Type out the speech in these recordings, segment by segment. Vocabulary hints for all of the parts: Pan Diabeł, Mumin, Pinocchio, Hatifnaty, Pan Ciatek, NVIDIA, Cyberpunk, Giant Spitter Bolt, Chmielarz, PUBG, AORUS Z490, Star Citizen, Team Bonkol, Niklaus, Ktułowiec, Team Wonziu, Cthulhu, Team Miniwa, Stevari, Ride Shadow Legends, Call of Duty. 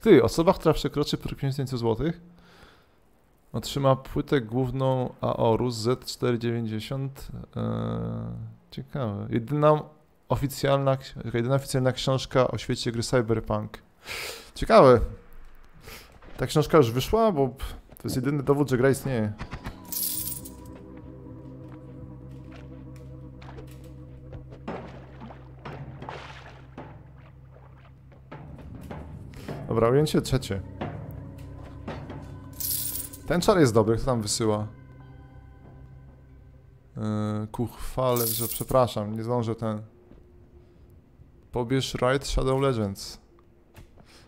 Ty, osoba, która przekroczy próg 5000 zł, otrzyma płytę główną AORUS Z490. Ciekawe. Jedyna oficjalna książka o świecie gry Cyberpunk. Ciekawe. Ta książka już wyszła, bo to jest jedyny dowód, że gra istnieje. Dobra, ujęcie trzecie. Ten czar jest dobry, kto tam wysyła? Kuchwale, że przepraszam, nie zdążę ten. Pobierz Ride Shadow Legends.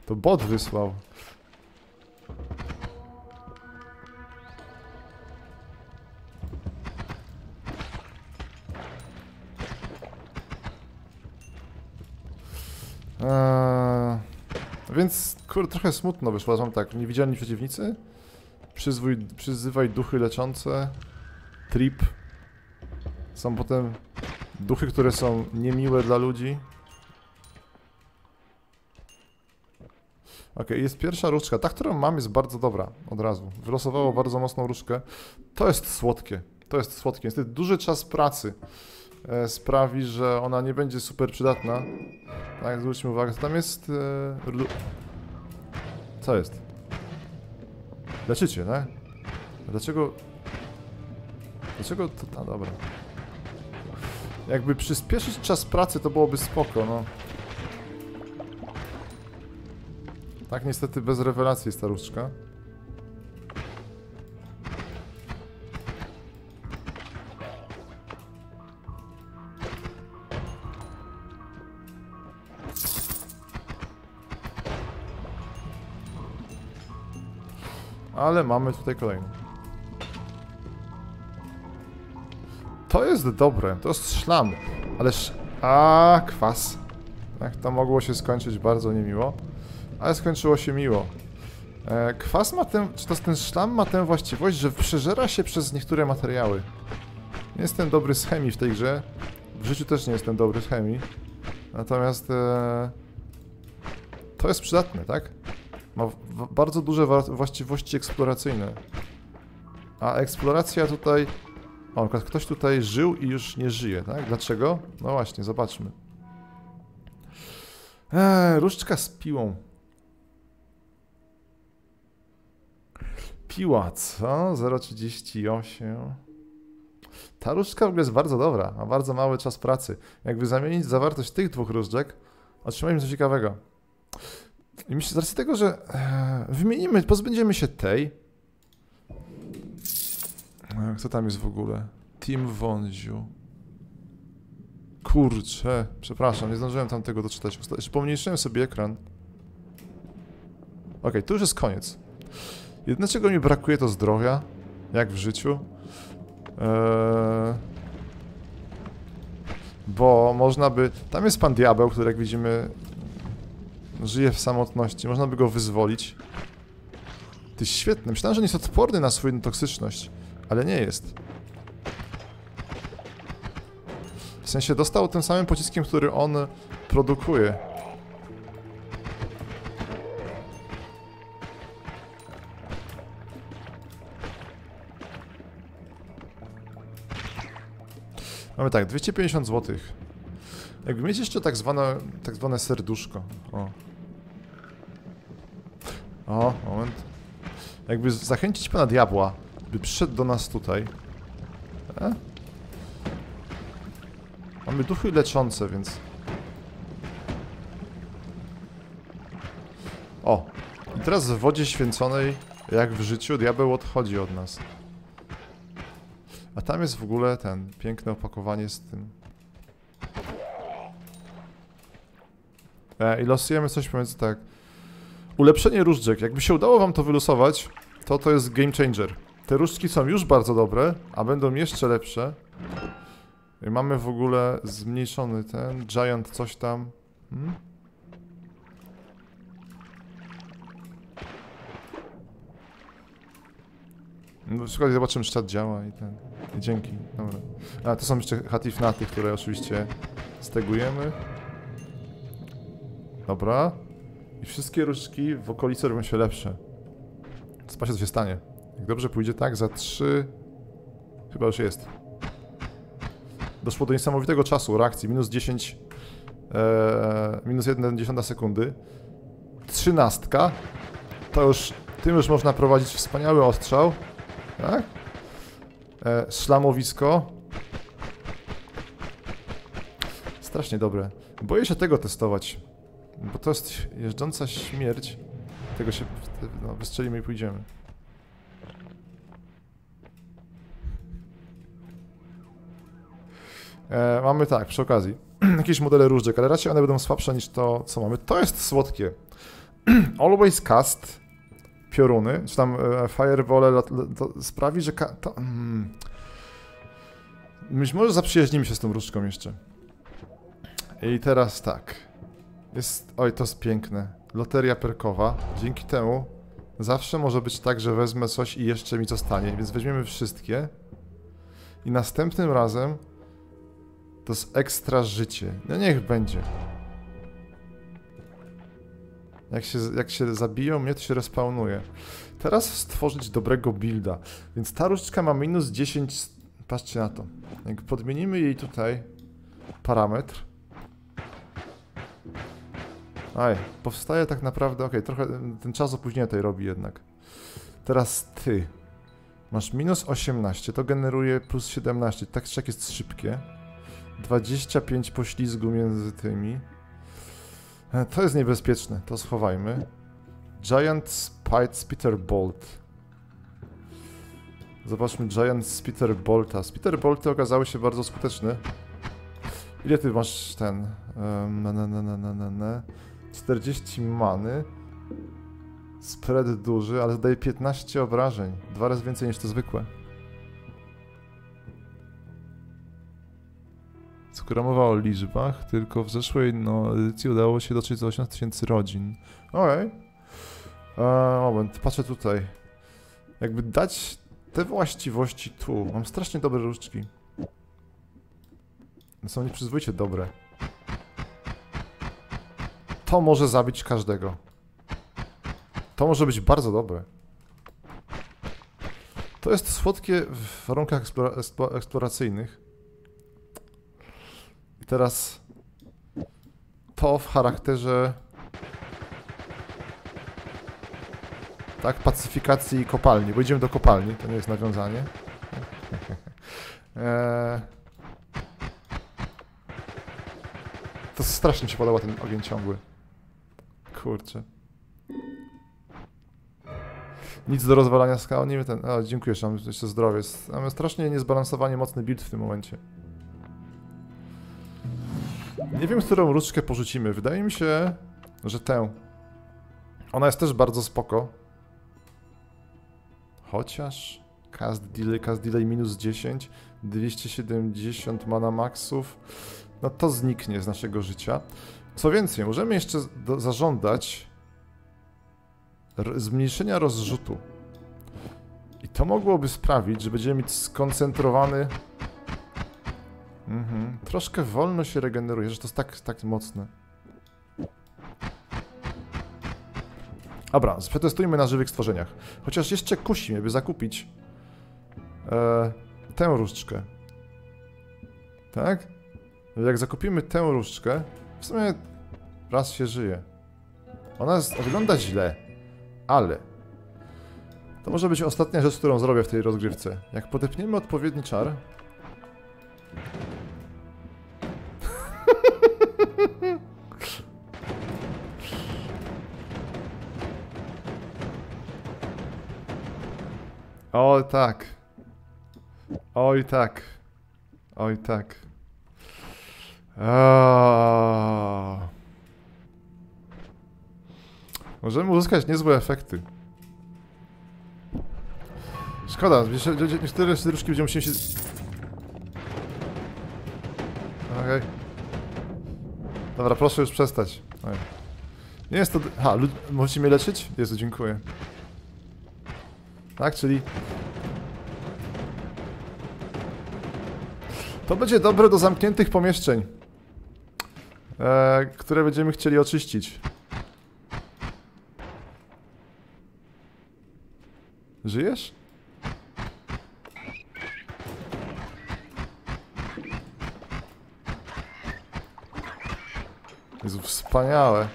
To bot wysłał. Więc kurde, trochę smutno wyszło, mam tak, niewidzialni przeciwnicy, przyzywaj duchy leczące, trip, są potem duchy, które są niemiłe dla ludzi. Ok, jest pierwsza różdżka, ta, którą mam, jest bardzo dobra, od razu, wylosowało bardzo mocną różdżkę, to jest słodkie, niestety duży czas pracy sprawi, że ona nie będzie super przydatna. Tak, zwróćmy uwagę, co tam jest... Co jest? Leczycie, tak? Dlaczego... Dlaczego to... A, dobra. Jakby przyspieszyć czas pracy, to byłoby spoko, no. Tak, niestety bez rewelacji, staruszka. Ale mamy tutaj kolejny. To jest dobre, to jest szlam. Ależ... A kwas. Tak, to mogło się skończyć bardzo niemiło. Ale skończyło się miło. Kwas ma ten... Czy to ten szlam ma tę właściwość, że przeżera się przez niektóre materiały. Nie jestem dobry z chemii w tej grze. W życiu też nie jestem dobry z chemii. Natomiast... To jest przydatne, tak? Ma bardzo duże właściwości eksploracyjne. A eksploracja tutaj... O, ktoś tutaj żył i już nie żyje, tak? Dlaczego? No właśnie, zobaczmy. Różdżka z piłą. Piła, co? 0,38. Ta różdżka w ogóle jest bardzo dobra, ma bardzo mały czas pracy. Jakby zamienić zawartość tych dwóch różdżek, otrzymajmy coś ciekawego. I myślę, z racji tego, że wymienimy, pozbędziemy się tej. Co tam jest w ogóle? Team Wonziu. Kurczę, przepraszam, nie zdążyłem tam tego doczytać. Jeszcze pomniejszyłem sobie ekran. Ok, tu już jest koniec. Jedyne, czego mi brakuje, to zdrowia. Jak w życiu. Bo można by... Tam jest Pan Diabeł, który jak widzimy... Żyje w samotności, można by go wyzwolić. Ty świetny, myślałem, że nie jest odporny na swoją toksyczność, ale nie jest. W sensie dostał tym samym pociskiem, który on produkuje. Mamy tak, 250 zł. Jakby mieć jeszcze tak zwane serduszko. O. O, moment. Jakby zachęcić Pana Diabła, by przyszedł do nas tutaj. Mamy duchy leczące, więc... O! I teraz w wodzie święconej, jak w życiu, diabeł odchodzi od nas. A tam jest w ogóle ten piękne opakowanie z tym. I losujemy coś pomiędzy tak... Ulepszenie różdżek. Jakby się udało wam to wylosować, to to jest game changer. Te różdżki są już bardzo dobre, a będą jeszcze lepsze. I mamy w ogóle zmniejszony ten giant coś tam. No, przykład zobaczymy, czy czat działa i ten. I dzięki. Dobra. A to są jeszcze Hatifnaty, które oczywiście stegujemy. Dobra. i wszystkie różdżki w okolicy robią się lepsze. Zobaczcie, co się stanie. Jak dobrze pójdzie, tak, za 3... Chyba już jest. Doszło do niesamowitego czasu reakcji. Minus 10... minus 1,1 sekundy. 13. To już... Tym już można prowadzić wspaniały ostrzał. Tak? Szlamowisko. Strasznie dobre. Boję się tego testować. Bo to jest jeżdżąca śmierć. Tego się... No, wystrzelimy i pójdziemy. Mamy tak, przy okazji. Jakieś modele różdżek, ale raczej one będą słabsze niż to, co mamy. To jest słodkie. Always cast. Pioruny, czy tam fireball to sprawi, że... Być może zaprzyjaźnimy się z tą różdżką jeszcze. I teraz tak. Jest... Oj, to jest piękne. Loteria perkowa. Dzięki temu zawsze może być tak, że wezmę coś i jeszcze mi zostanie, więc weźmiemy wszystkie. I następnym razem to jest ekstra życie. No niech będzie. Jak się zabiją, mnie to się respawnuje. Teraz stworzyć dobrego builda. Więc ta różdżka ma minus 10... Patrzcie na to. Jak podmienimy jej tutaj parametr... Aj, powstaje tak naprawdę... Okej, trochę ten czas opóźnienia tutaj robi jednak. Teraz ty. Masz minus 18, to generuje plus 17. Tak czy jak jest szybkie. 25 poślizgu między tymi. To jest niebezpieczne, to schowajmy. Giant Spitter Bolt. Zobaczmy Giant Spitter Bolta. Spitter Bolty okazały się bardzo skuteczne. Ile ty masz ten? 40 many. Spread duży, ale zadaje 15 obrażeń. 2 razy więcej niż te zwykłe. Skoro mowa o liczbach, tylko w zeszłej edycji udało się dotrzeć do 80 000 rodzin. Okej. Moment, patrzę tutaj. Jakby dać te właściwości tu. Mam strasznie dobre różdżki. Są nieprzyzwoicie dobre. To może zabić każdego. To może być bardzo dobre. To jest słodkie w warunkach eksploracyjnych. I teraz to w charakterze tak, pacyfikacji i kopalni, bo idziemy do kopalni, to nie jest nawiązanie. To strasznie mi się podoba ten ogień ciągły. Kurczę. Nic do rozwalania skał, nie wiem ten... O, dziękuję, że mam jeszcze zdrowie. Mamy strasznie niezbalansowanie mocny build w tym momencie. Nie wiem, którą różdżkę porzucimy. Wydaje mi się, że tę. Ona jest też bardzo spoko. Chociaż... cast delay minus 10. 270 mana maxów. No to zniknie z naszego życia. Co więcej, możemy jeszcze zażądać... zmniejszenia rozrzutu. I to mogłoby sprawić, że będziemy mieć skoncentrowany... Troszkę wolno się regeneruje, że to jest tak mocne. Dobra, przetestujmy na żywych stworzeniach. Chociaż jeszcze kusi mnie, by zakupić tę różdżkę. Tak? Jak zakupimy tę różdżkę, w sumie raz się żyje. Ona wygląda źle, ale to może być ostatnia rzecz, którą zrobię w tej rozgrywce. Jak podepniemy odpowiedni czar... O tak. Oj tak. Oj tak. Możemy uzyskać niezłe efekty. Szkoda, niektóre różdżki będziemy musieli się... Okej. Dobra, proszę już przestać. Oj. Nie jest to... Ha, możecie mnie leczyć? Jezu, dziękuję. Tak, czyli... To będzie dobre do zamkniętych pomieszczeń, które będziemy chcieli oczyścić. Żyjesz? Jezu, wspaniałe.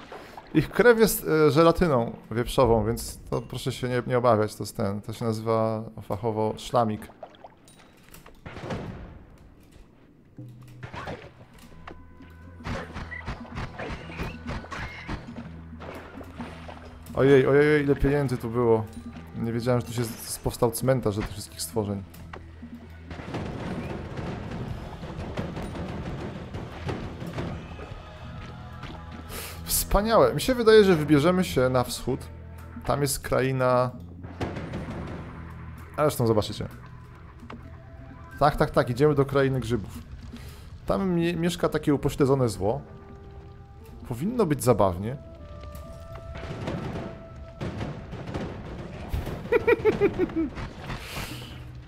Ich krew jest żelatyną wieprzową, więc to proszę się nie obawiać, to jest ten. To się nazywa fachowo szlamik. Ojej, ojej, ile pieniędzy tu było. Nie wiedziałem, że tu się powstał cmentarz do tych wszystkich stworzeń. Wspaniałe. Mi się wydaje, że wybierzemy się na wschód. Tam jest kraina... A zresztą zobaczycie. Tak, tak, tak. Idziemy do krainy grzybów. Tam mieszka takie upośledzone zło. Powinno być zabawnie.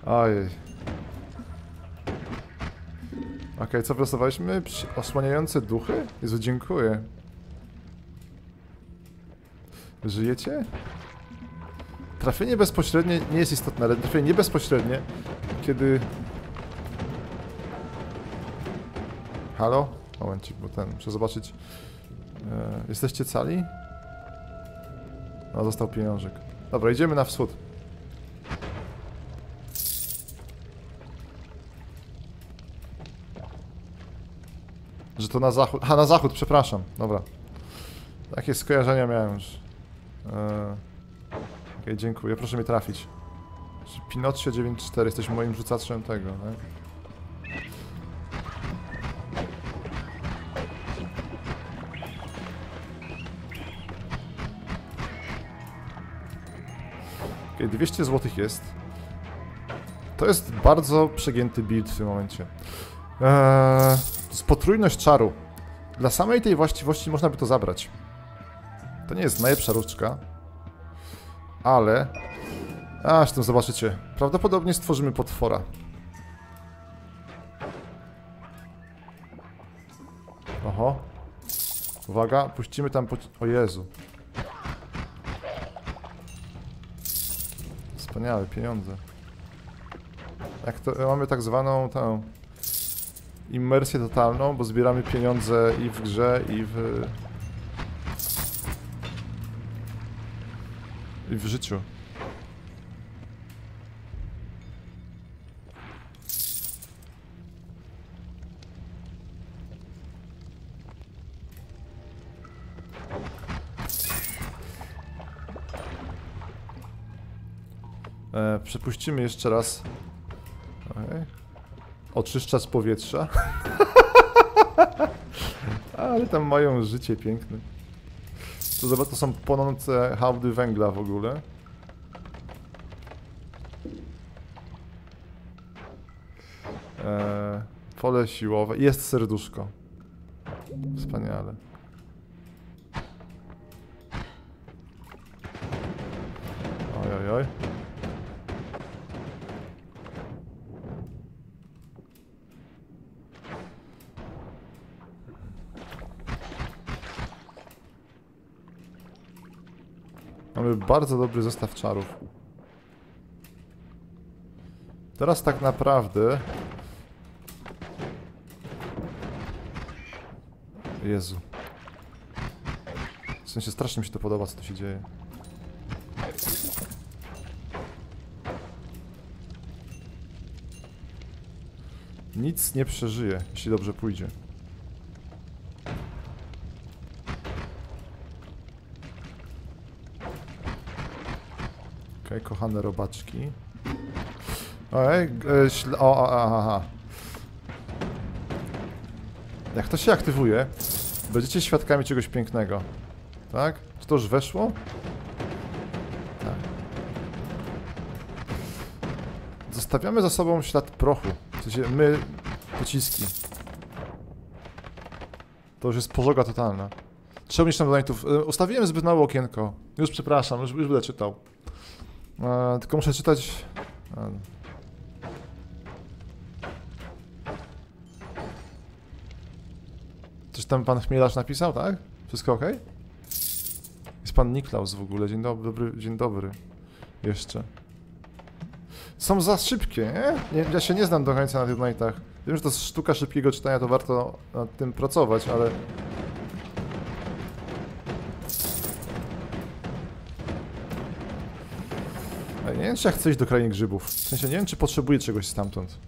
Ojej. Ok, co wylosowaliśmy? Osłaniające duchy? Jezu, dziękuję. Żyjecie? Trafienie bezpośrednie nie jest istotne, ale trafienie niebezpośrednie, kiedy... Halo? Momencik, bo ten, muszę zobaczyć. Jesteście cali? No, został pieniążek. Dobra, idziemy na wschód. Że to na zachód. A, na zachód, przepraszam. Dobra. Takie skojarzenia miałem już. Okej, dziękuję. Proszę mnie trafić. Pinocchio 9.4. Jesteś moim rzucaczem tego, tak? Okej, 200 zł jest. To jest bardzo przegięty build w tym momencie. Potrójność czaru. Dla samej tej właściwości można by to zabrać. To nie jest najlepsza różdżka, ale... A, zresztą zobaczycie. Prawdopodobnie stworzymy potwora. Oho. Uwaga, puścimy tam... O Jezu. Wspaniałe pieniądze. Jak to... Mamy tak zwaną... Tą... Immersję totalną, bo zbieramy pieniądze i w grze, i w życiu. Przepuścimy jeszcze raz. Okay. Oczyszcza z powietrza. Ale tam mają życie piękne. To są płonące hałdy węgla w ogóle. Pole siłowe. Jest serduszko. Wspaniale. Oj, oj, oj. Mamy bardzo dobry zestaw czarów. Teraz tak naprawdę... Jezu. W sensie strasznie mi się to podoba, co tu się dzieje. Nic nie przeżyje, jeśli dobrze pójdzie. Okej, kochane robaczki. Ojej, jak to się aktywuje, będziecie świadkami czegoś pięknego. Tak? Czy to już weszło? Tak. Zostawiamy za sobą ślad prochu. W sensie my pociski. To już jest pożoga totalna. Trzeba mieć tam donatów. Ustawiłem zbyt małe okienko. Już przepraszam, już będę czytał. Tylko muszę czytać... Coś tam pan Chmielarz napisał, tak? Wszystko ok? Jest pan Niklaus w ogóle, dzień dobry jeszcze. są za szybkie, nie? Ja się nie znam do końca na tych knightach. Wiem, że to jest sztuka szybkiego czytania, to warto nad tym pracować, ale... nie wiem, czy ja chcę iść do krainy grzybów. W sensie nie wiem, czy potrzebuję czegoś stamtąd.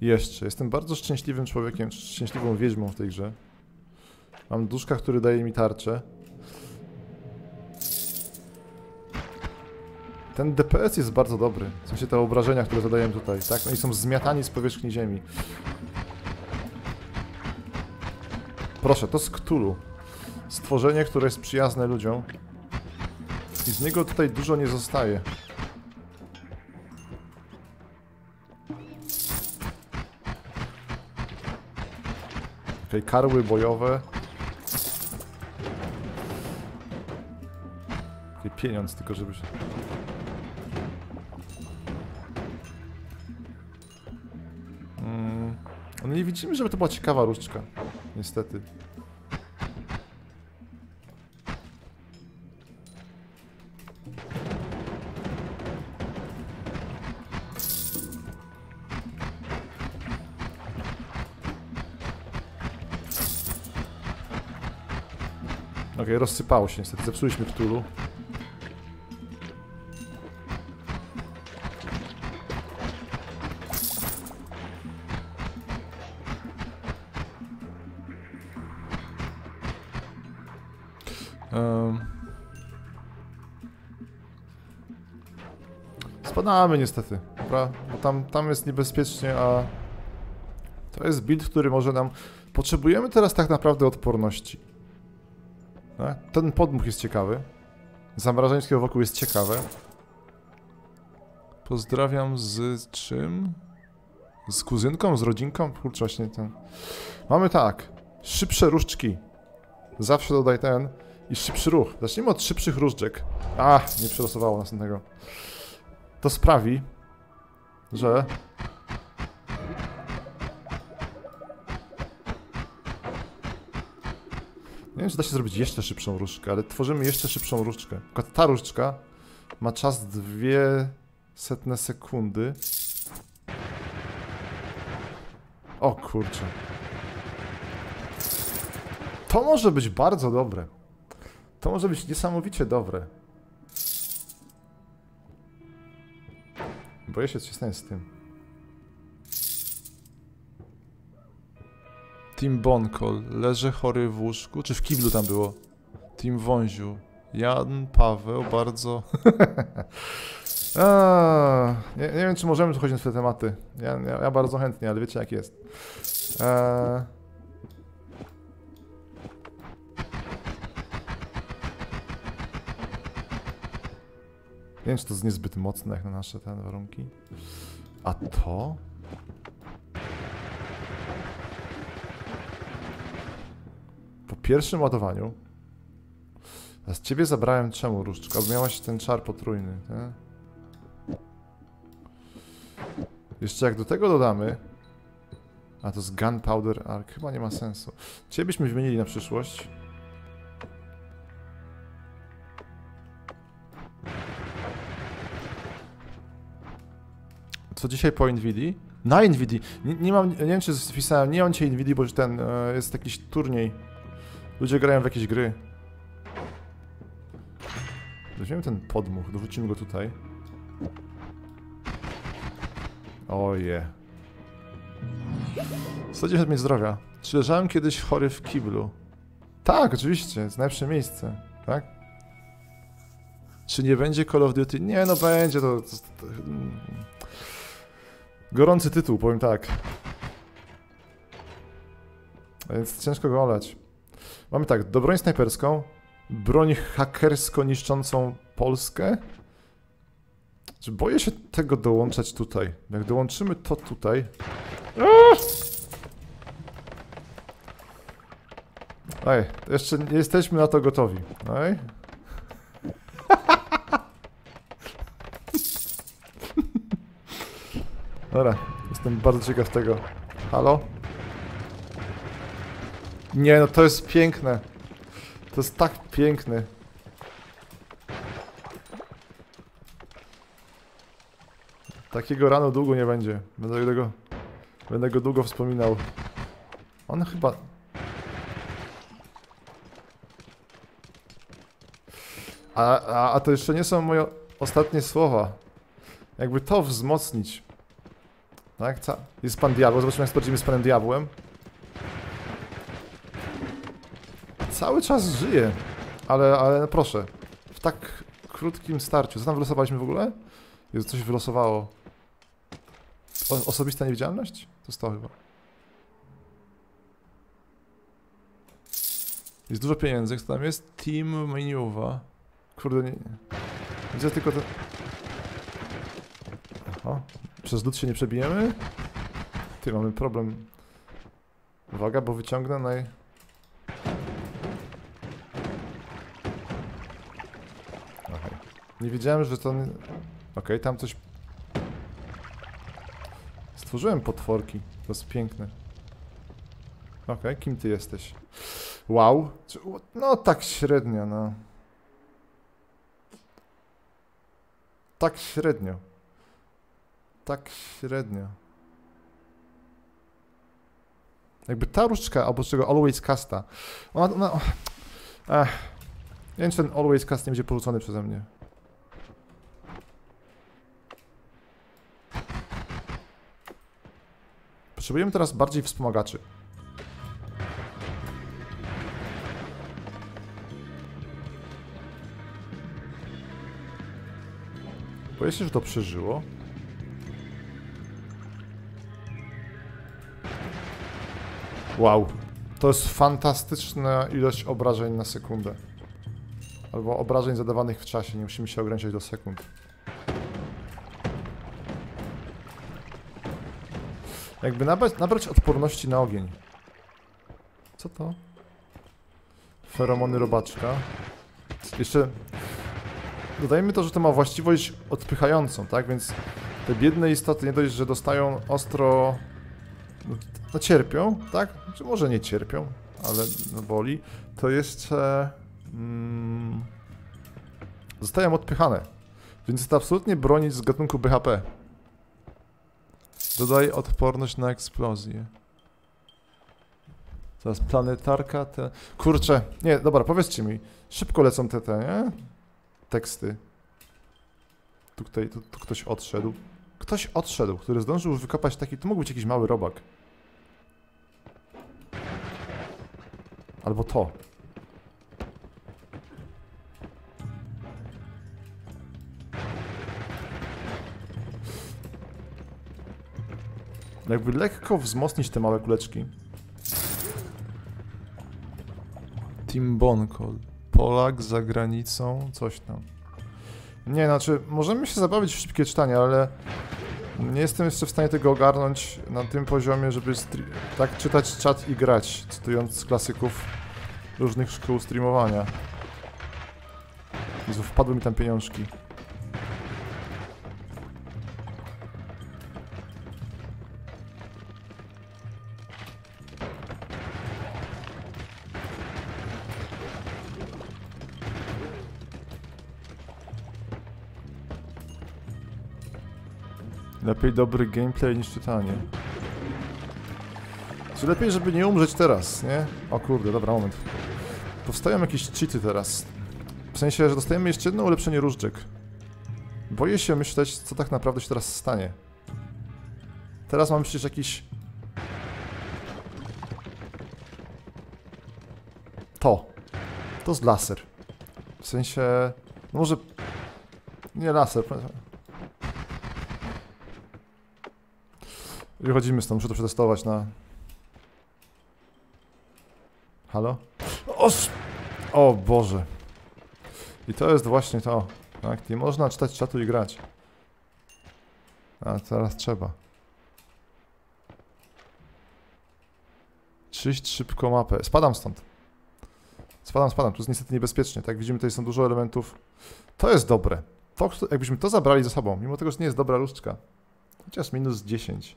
Jeszcze. Jestem bardzo szczęśliwym człowiekiem, szczęśliwą wiedźmą w tej grze. Mam duszka, który daje mi tarczę. Ten DPS jest bardzo dobry. W sensie te obrażenia, które zadaję tutaj, tak? Oni są zmiatani z powierzchni ziemi. Proszę, to z Cthulhu. Stworzenie, które jest przyjazne ludziom. I z niego tutaj dużo nie zostaje. Okej, karły bojowe. Okej, pieniądz tylko, żeby się... No nie widzimy, żeby to była ciekawa różdżka. Niestety. Okej, rozsypało się niestety, zepsuliśmy Cthulhu. Spadamy niestety, dobra? Bo tam jest niebezpiecznie, a... To jest build, który może nam... Potrzebujemy teraz tak naprawdę odporności. Ten podmuch jest ciekawy. Zamrażanie wokół jest ciekawe. Pozdrawiam z czym? Z kuzynką? Z rodzinką? Kurczę, właśnie ten. Mamy tak. Szybsze różdżki. Zawsze dodaj ten. I szybszy ruch. Zacznijmy od szybszych różdżek. Ach, nie przelosowało następnego. To sprawi, że... Nie wiem, czy da się zrobić jeszcze szybszą różdżkę, ale tworzymy jeszcze szybszą różdżkę. Ta różdżka ma czas 0,02 sekundy. O kurczę. To może być bardzo dobre. To może być niesamowicie dobre. Boję się, co się stanie z tym. Team Bonkol, leżę chory w łóżku, czy w kiblu tam było? Team Wonziu, Jan Paweł, bardzo... nie wiem, czy możemy tu chodzić na te tematy. Ja bardzo chętnie, ale wiecie jak jest. Nie wiem, czy to jest niezbyt mocne jak na nasze te warunki. A to? W pierwszym ładowaniu. A z ciebie zabrałem czemu różdżka? Bo miałaś ten czar potrójny, nie? Jeszcze jak do tego dodamy. A to jest Gunpowder Arc. Chyba nie ma sensu. Ciebie byśmy wymienili na przyszłość. Co dzisiaj po NVIDII? Na NVIDII! Nie wiem, czy wpisałem. Nie on cię NVIDII, bo ten jest jakiś turniej. Ludzie grają w jakieś gry. Weźmiemy ten podmuch, dorzucimy go tutaj. Oje. 110 mi zdrowia. Czy leżałem kiedyś chory w kiblu? Tak, oczywiście, jest najlepsze miejsce, tak? Czy nie będzie Call of Duty? Nie, no będzie, to... Gorący tytuł, powiem tak. A więc ciężko go olać. Mamy tak, do broń snajperską, broń hakersko niszczącą Polskę. Boję się tego dołączać tutaj. Jak dołączymy to tutaj... Ej, jeszcze nie jesteśmy na to gotowi. Ej. Dobra, jestem bardzo ciekaw tego. Halo? Nie, no to jest piękne. To jest tak piękne. Takiego rano długo nie będzie. Będę go długo wspominał. On chyba... A to jeszcze nie są moje ostatnie słowa. Jakby to wzmocnić. Tak? Jest Pan Diabeł. Zobaczmy, jak sprawdzimy z Panem Diabłem. Cały czas żyje. Ale proszę. W tak krótkim starciu. Co tam wylosowaliśmy w ogóle? Jezu, coś wylosowało. Osobista niewidzialność? To stało chyba. Jest dużo pieniędzy. Co tam jest? Team Miniwa. Kurde, nie... Widzę tylko ten... Aha. Przez lód się nie przebijemy? Ty, mamy problem. Uwaga, bo wyciągnę naj... Okay. Nie wiedziałem, że to... Okej, okay, tam coś... Stworzyłem potworki. To jest piękne. Okej, okay, kim ty jesteś? Wow. No tak średnio, no. Tak średnio. Tak średnio. Jakby ta różdżka, albo czego Always Casta. Ona... Nie wiem, czy ten Always Cast nie będzie porzucony przeze mnie. Potrzebujemy teraz bardziej wspomagaczy. Boję się, że to przeżyło. Wow. To jest fantastyczna ilość obrażeń na sekundę. Albo obrażeń zadawanych w czasie. Nie musimy się ograniczać do sekund. Jakby nabrać odporności na ogień. Co to? Feromony robaczka. Jeszcze... Dodajmy to, że to ma właściwość odpychającą, tak? Więc te biedne istoty nie dość, że dostają ostro... No cierpią, tak? Czy może nie cierpią, ale no boli. To jeszcze... zostają odpychane. Więc jest to absolutnie broń z gatunku BHP. Dodaj odporność na eksplozję. Zaraz planetarka te... Kurczę, nie, dobra, powiedzcie mi. Szybko lecą te, nie? Teksty. Tu ktoś odszedł. Ktoś odszedł, który zdążył wykopać taki... To mógł być jakiś mały robak. Albo to. Jakby lekko wzmocnić te małe kuleczki. Team Bonkol. Polak za granicą, coś tam. Nie, znaczy, możemy się zabawić w szybkie czytanie, ale nie jestem jeszcze w stanie tego ogarnąć na tym poziomie, żeby tak czytać czat i grać, cytując z klasyków różnych szkół streamowania. Jezu, wpadły mi tam pieniążki. Lepiej dobry gameplay niż czytanie. Czy lepiej, żeby nie umrzeć teraz, nie? O kurde, dobra, moment. Powstają jakieś cheaty teraz. W sensie, że dostajemy jeszcze jedno ulepszenie różdżek. Boję się myśleć, co tak naprawdę się teraz stanie. Teraz mamy przecież jakiś... To. To jest laser. W sensie... No może... Nie laser, wychodzimy stąd, muszę to przetestować na... Halo? O Boże! I to jest właśnie to, tak? Nie można czytać czatu i grać. A teraz trzeba. Czyść szybko mapę. Spadam stąd. Spadam. Tu jest niestety niebezpiecznie, tak? Widzimy, tutaj są dużo elementów. To jest dobre. To, jakbyśmy to zabrali ze sobą, mimo tego, że nie jest dobra różdżka. Chociaż minus 10.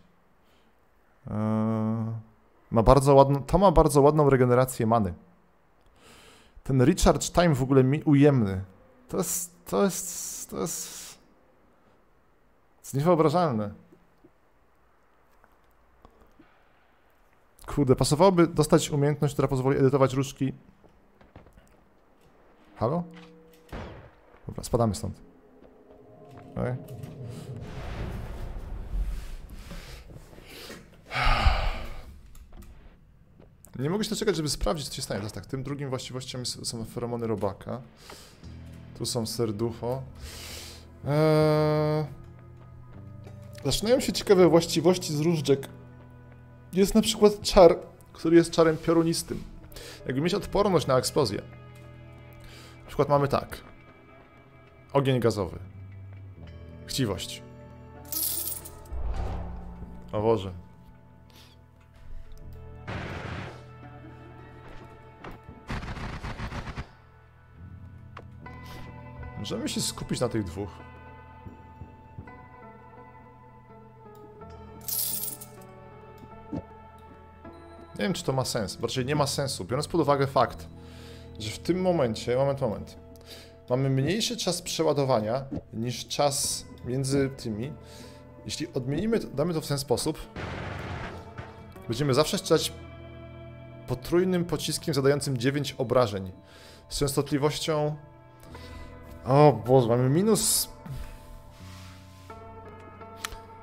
Ma bardzo ładną, to ma bardzo ładną regenerację many. Ten recharge time w ogóle mi ujemny. To jest jest niewyobrażalne. Kurde, pasowałoby dostać umiejętność, która pozwoli edytować różdżki. Halo? Dobra, spadamy stąd. Okay. Nie mogę się doczekać, żeby sprawdzić, co się stanie. Teraz tak, tym drugim właściwością są feromony robaka. Tu są serducho. Zaczynają się ciekawe właściwości z różdżek. Jest na przykład czar, który jest czarem piorunistym. Jakby mieć odporność na eksplozję. Na przykład mamy tak. Ogień gazowy. Chciwość. O Boże. Możemy się skupić na tych dwóch. Nie wiem, czy to ma sens. Raczej nie ma sensu, biorąc pod uwagę fakt, że w tym momencie, moment, mamy mniejszy czas przeładowania niż czas między tymi. Jeśli odmienimy, damy to w ten sposób, będziemy zawsze strzelać potrójnym pociskiem zadającym 9 obrażeń. Z częstotliwością... O Boże, mamy minus...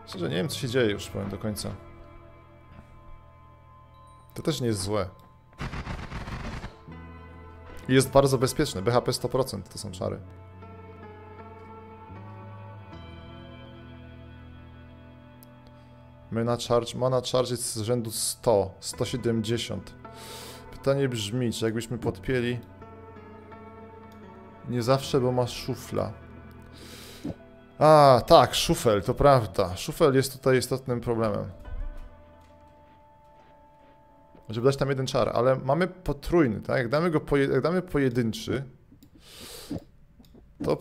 Szczerze, nie wiem, co się dzieje już, powiem do końca. To też nie jest złe. I jest bardzo bezpieczne. BHP 100% to są czary. Mana charge jest z rzędu 100, 170. Pytanie brzmi, czy jakbyśmy podpięli... Nie zawsze, bo masz szufla. A, tak, szufel, to prawda. Szufel jest tutaj istotnym problemem. Żeby dać tam jeden czar, ale mamy potrójny, tak? Jak damy go pojedynczy, to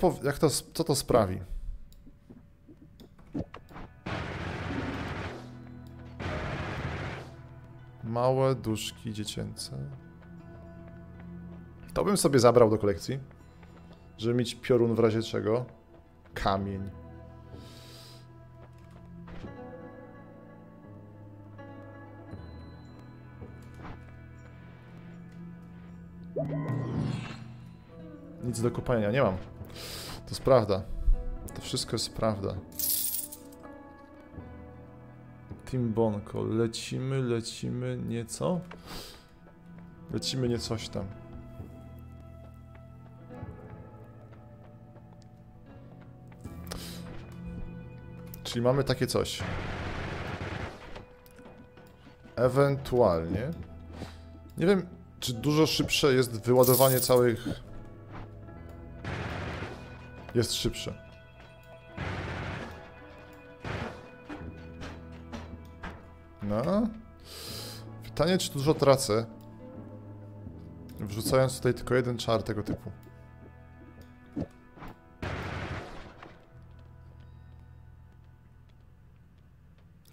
co to sprawi? Małe duszki dziecięce. To bym sobie zabrał do kolekcji, żeby mieć piorun w razie czego. Kamień. Nic do kopania nie mam. To jest prawda. To wszystko jest prawda. Team Bonkol. Lecimy nieco. Lecimy niecoś tam. Czyli mamy takie coś. Ewentualnie. Nie wiem, czy dużo szybsze jest wyładowanie całych... Jest szybsze. No. Pytanie, czy dużo tracę, wrzucając tutaj tylko jeden czar tego typu.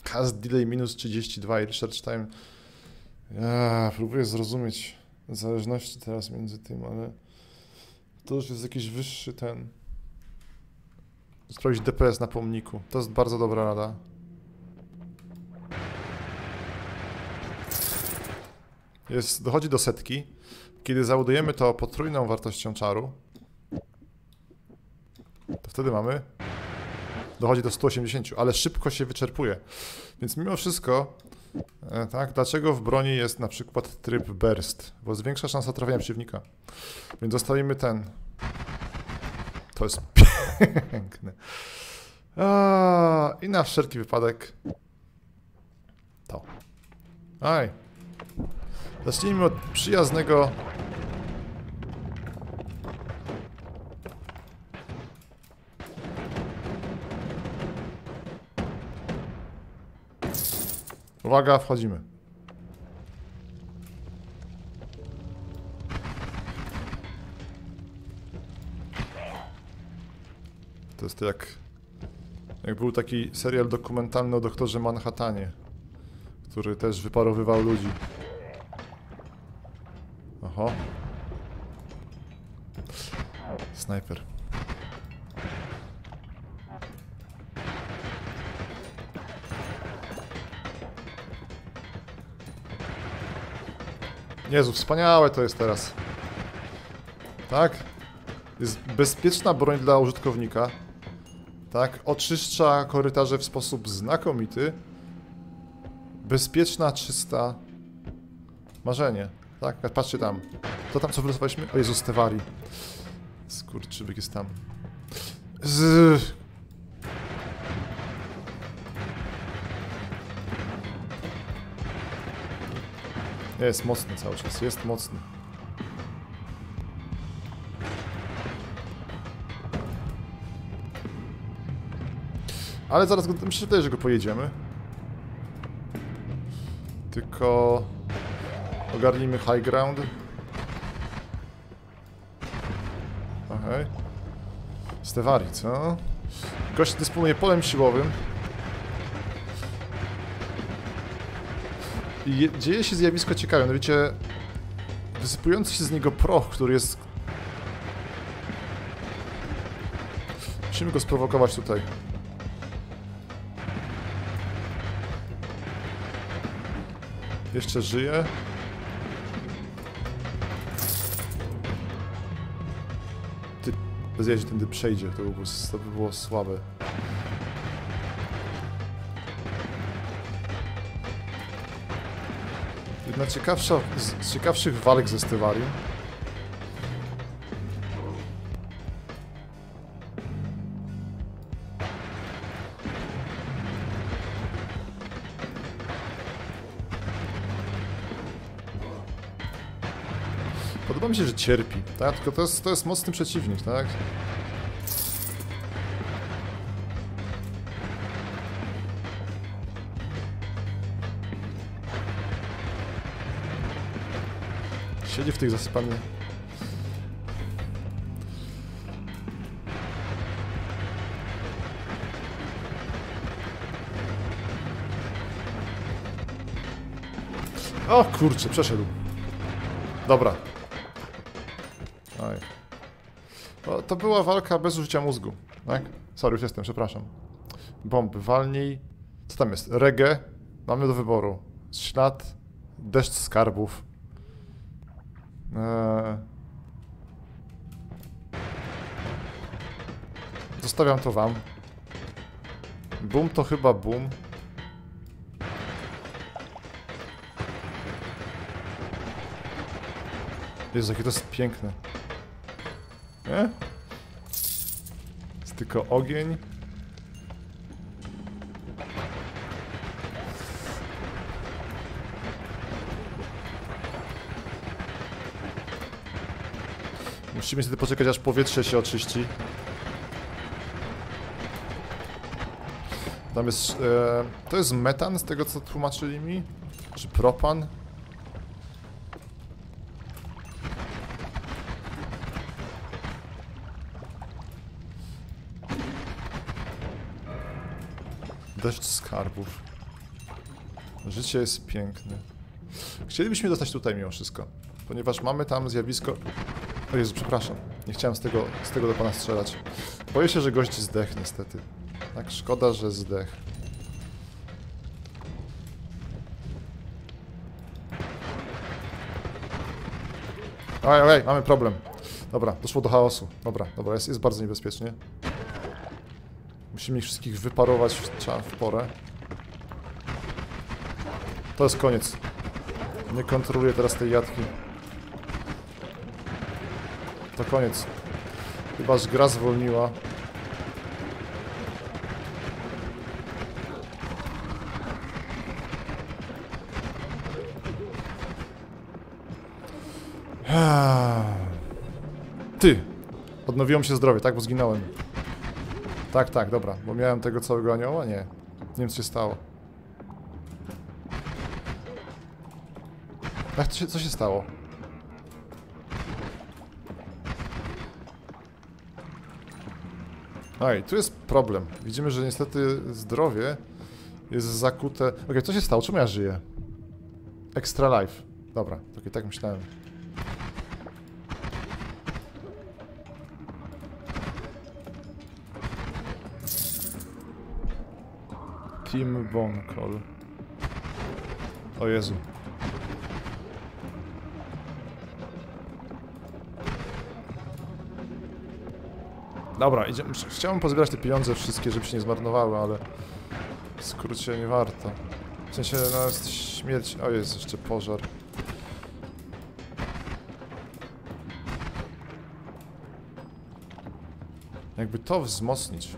Cast delay minus 32 i research time. Ja próbuję zrozumieć zależności teraz między tym, ale to już jest jakiś wyższy ten. Sprawdzić DPS na pomniku. To jest bardzo dobra rada. Dochodzi do setki. Kiedy załadujemy to potrójną wartością czaru, to wtedy mamy... Dochodzi do 180, ale szybko się wyczerpuje. Więc mimo wszystko, tak, dlaczego w broni jest na przykład tryb burst? Bo zwiększa szansa trafienia przeciwnika. Więc dostajemy ten. To jest piękne. I na wszelki wypadek to. Aj. Zacznijmy od przyjaznego... Uwaga, wchodzimy. To jest jak był taki serial dokumentalny o doktorze Manhattanie, który też wyparowywał ludzi. Oho. Snajper. Jezu, wspaniałe to jest teraz. Tak? Jest bezpieczna broń dla użytkownika. Tak? Oczyszcza korytarze w sposób znakomity. Bezpieczna, czysta. Marzenie. Tak? Patrzcie tam. To tam co wylosowaliśmy? O Jezu, Stevari. Skurczybyk jest tam. Jest mocny cały czas, jest mocny. Ale zaraz myślę, że go pojedziemy. Tylko ogarnijmy high ground. Okej. Stevari, co? Gość dysponuje polem siłowym. I dzieje się zjawisko ciekawe, no wiecie, wysypujący się z niego proch, który jest... Musimy go sprowokować tutaj. Jeszcze żyje. Ty, bez jaźni tędy przejdzie, to by było słabe. Jedna z ciekawszych walk ze Stevari. Podoba mi się, że cierpi, tak? Tylko to jest mocny przeciwnik, tak? Siedzi w tych zasypanych. O kurczę, przeszedł. Dobra. Oj. To była walka bez użycia mózgu, tak? Sorry, już jestem, przepraszam. Bomby, walnij. Co tam jest? Reggae. Mamy do wyboru. Ślad, deszcz skarbów. Zostawiam to wam. Boom to chyba boom. Jezu, jakie to jest piękne. Nie? Jest tylko ogień. Musimy wtedy poczekać, aż powietrze się oczyści. Tam jest... to jest metan, z tego co tłumaczyli mi? Czy propan? Deszcz skarbów. Życie jest piękne. Chcielibyśmy dostać tutaj mimo wszystko, ponieważ mamy tam zjawisko... O Jezu, przepraszam. Nie chciałem z tego do pana strzelać. Boję się, że gość zdech niestety. Tak, szkoda, że zdech. Ojej, mamy problem. Dobra, doszło do chaosu. Dobra, jest bardzo niebezpiecznie. Musimy ich wszystkich wyparować w porę. To jest koniec. Nie kontroluję teraz tej jatki. To koniec. Chyba, że gra zwolniła. Ty! Odnowiło mi się zdrowie, tak? Bo zginąłem. Tak, dobra. Bo miałem tego całego anioła? Nie. Nie wiem, co się stało. Tak, co się stało? No i tu jest problem. Widzimy, że niestety zdrowie jest zakute... Okej, co się stało? Czemu ja żyję? Extra life. Dobra, okej, tak myślałem. Team Bonkol. O Jezu. Dobra, idziemy. Chciałbym pozbierać te pieniądze wszystkie, żeby się nie zmarnowały, ale w skrócie nie warto. W sensie, no jest śmierć... O, jest jeszcze pożar. Jakby to wzmocnić.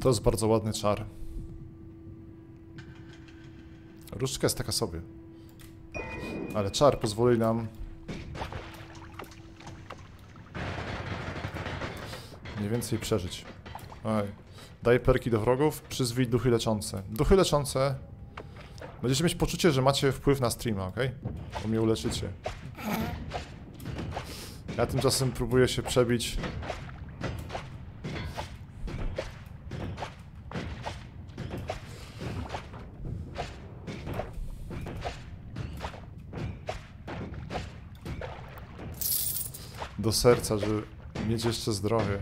To jest bardzo ładny czar. Różdżka jest taka sobie. Ale czar pozwoli nam... mniej więcej przeżyć. Oj. Daj perki do wrogów, przyzwij duchy leczące. Duchy leczące... Będziecie mieć poczucie, że macie wpływ na streama, ok? Bo mnie uleczycie. Ja tymczasem próbuję się przebić. Do serca, żeby mieć jeszcze zdrowie.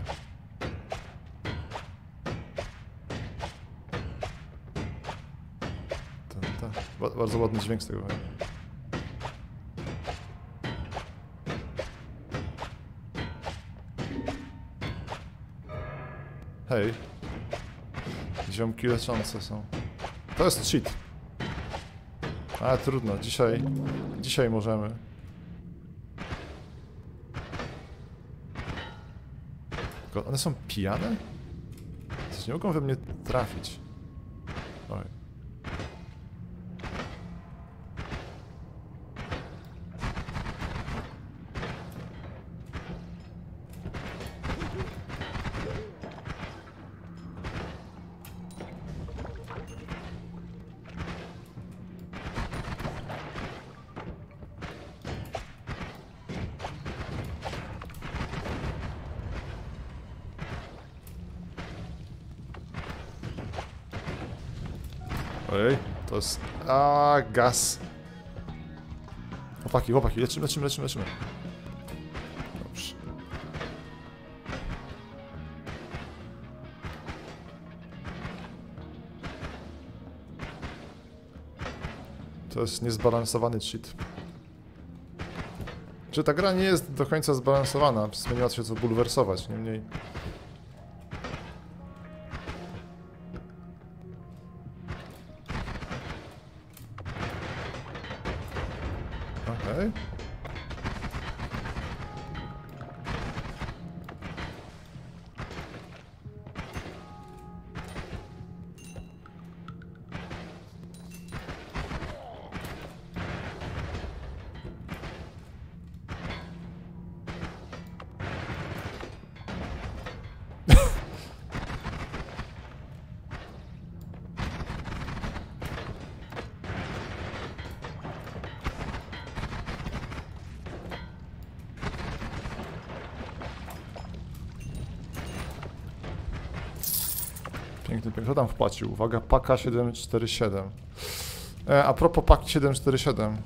Bardzo ładny dźwięk z tego. Hej. Ziomki leczące są. To jest cheat. Ale trudno, dzisiaj możemy. One są pijane? Coś nie mogą we mnie trafić. Oj. Ojej, to jest... A gaz. Chłopaki, leczymy. Dobrze. To jest niezbalansowany cheat. Czy ta gra nie jest do końca zbalansowana? Nie ma się co bulwersować, niemniej... Kto tam wpłacił? Uwaga, paka 747. A propos paki 747.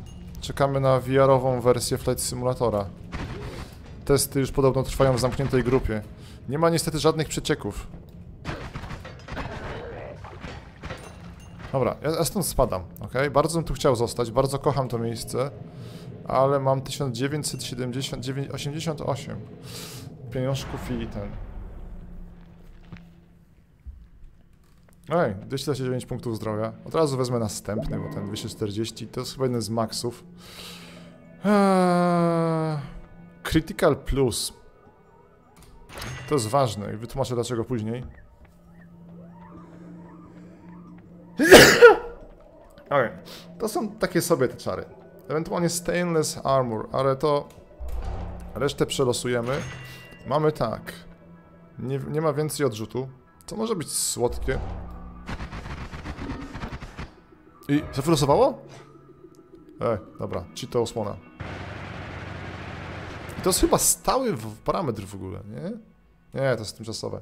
Czekamy na VR-ową wersję Flight Simulatora. Testy już podobno trwają w zamkniętej grupie. Nie ma niestety żadnych przecieków. Dobra, ja stąd spadam, ok? Bardzo bym tu chciał zostać, bardzo kocham to miejsce. Ale mam 1988 pieniążków i ten... Ej, 229 punktów zdrowia. Od razu wezmę następny, bo ten 240 to jest chyba jeden z maksów. Critical Plus. To jest ważne i wytłumaczę dlaczego później. Okej, to są takie sobie te czary. Ewentualnie Stainless Armor, ale to... Resztę przelosujemy. Mamy tak. Nie ma więcej odrzutu. To może być słodkie. I... co wylosowało? Dobra, ci to osłona. I to jest chyba stały parametr w ogóle, nie? Nie, to jest tymczasowe.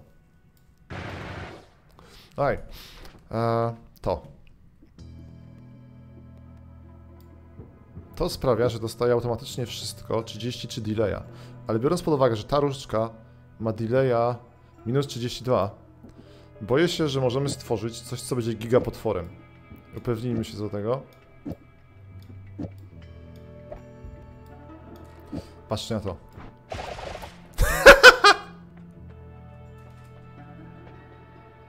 To sprawia, że dostaje automatycznie wszystko 33 delaya. Ale biorąc pod uwagę, że ta różdżka ma delaya Minus 32. Boję się, że możemy stworzyć coś, co będzie gigapotworem. Upewnijmy się do tego. Patrzcie na to.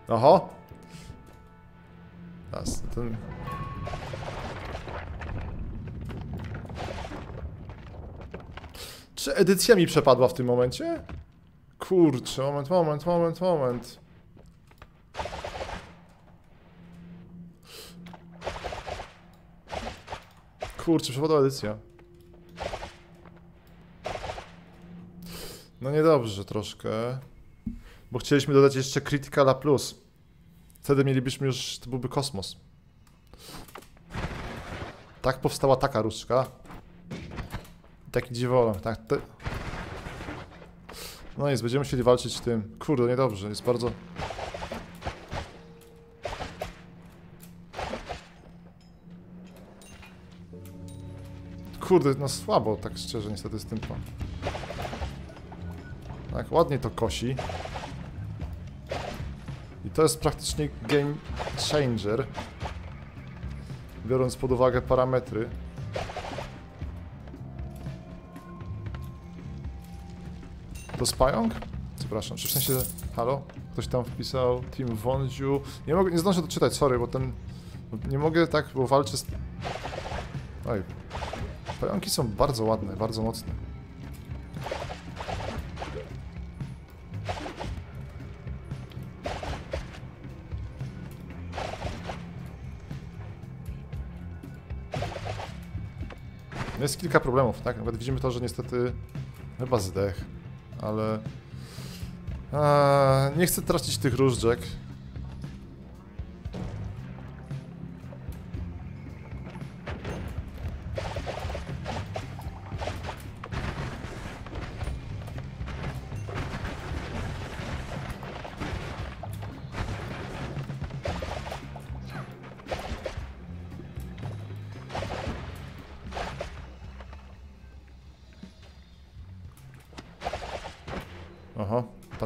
Oho! Ten... Czy edycja mi przepadła w tym momencie? Kurczę, moment. Kurczę, przepadła edycja. No niedobrze troszkę. Bo chcieliśmy dodać jeszcze Criticala Plus. Wtedy mielibyśmy już... to byłby kosmos. Tak powstała taka różdżka. Taki dziwolem, tak... Te... No nic, będziemy musieli walczyć tym. Kurde, niedobrze, jest bardzo... Kurde, no słabo, tak szczerze, niestety z tym pan. Tak, ładnie to kosi. I to jest praktycznie game changer, biorąc pod uwagę parametry. To spająk? Przepraszam, czy w sensie... Halo? Ktoś tam wpisał Team Wonziu. Nie mogę, nie zdążę doczytać, sorry, bo ten... Nie mogę tak, bo walczę z... Oj. Pająki są bardzo ładne, bardzo mocne. Jest kilka problemów, tak? Nawet widzimy to, że niestety... Chyba zdech, ale... nie chcę tracić tych różdżek.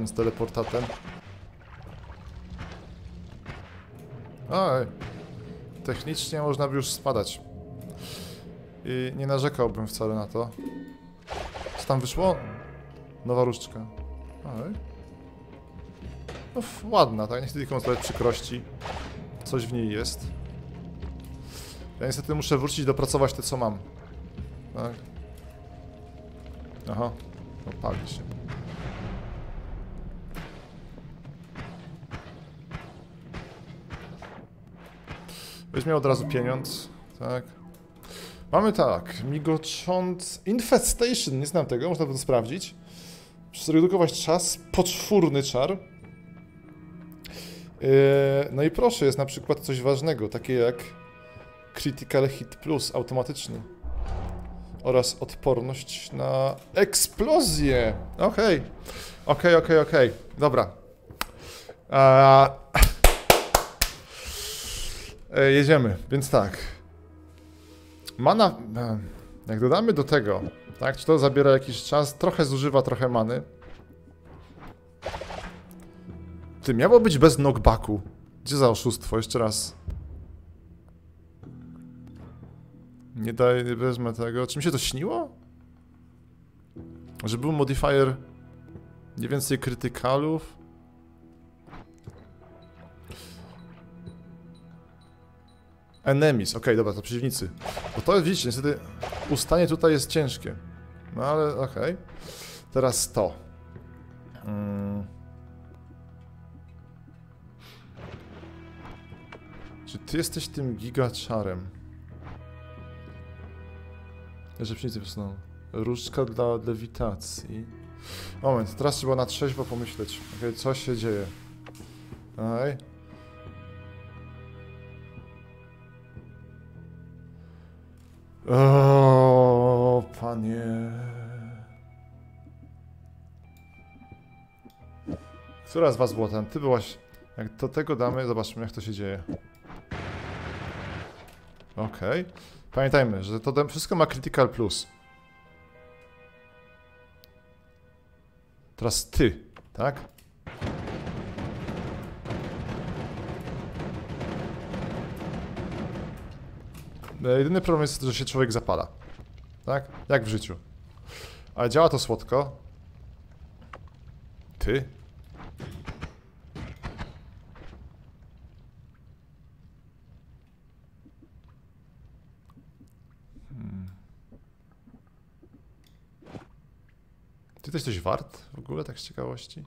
Z teleportatem. Oj. Technicznie można by już spadać. I nie narzekałbym wcale na to. Co tam wyszło? Nowa różdżka. Oj. No ładna, tak? Nie chcę tylko sprawiać przykrości. Coś w niej jest. Ja niestety muszę wrócić dopracować te, co mam. Tak. Aha. No pali się. Weźmiemy od razu pieniądz, tak. Mamy tak, migocząc... Infestation, nie znam tego, można to sprawdzić. Zredukować czas, poczwórny czar. No i proszę, jest na przykład coś ważnego, takie jak Critical Hit Plus, automatyczny. Oraz odporność na eksplozję. Okej, dobra. Jedziemy, więc tak. Mana... Jak dodamy do tego, tak, czy to zabiera jakiś czas, trochę zużywa, trochę many. Ty, miało być bez knockbacku. Gdzie za oszustwo? Jeszcze raz. Nie daję, nie wezmę tego. Czy mi się to śniło? Że był modifier... Nie więcej krytykalów. Enemies, okej, dobra, to przeciwnicy. Bo to widzicie, niestety ustanie tutaj jest ciężkie. No ale okej. Teraz to. Czy ty jesteś tym gigaczarem? Że przeciwnicy wysuną. Różdżka dla lewitacji. Moment, teraz trzeba na trzeźwo pomyśleć. Okej, co się dzieje? Okej. O, panie... Która z was była ten? Ty byłaś... Jak do tego damy, zobaczmy jak to się dzieje. Okej. Pamiętajmy, że to wszystko ma Critical Plus. Teraz ty, tak? Jedyny problem jest, że się człowiek zapala. Tak? Jak w życiu. Ale działa to słodko. Ty? Ty też coś wart w ogóle, tak z ciekawości?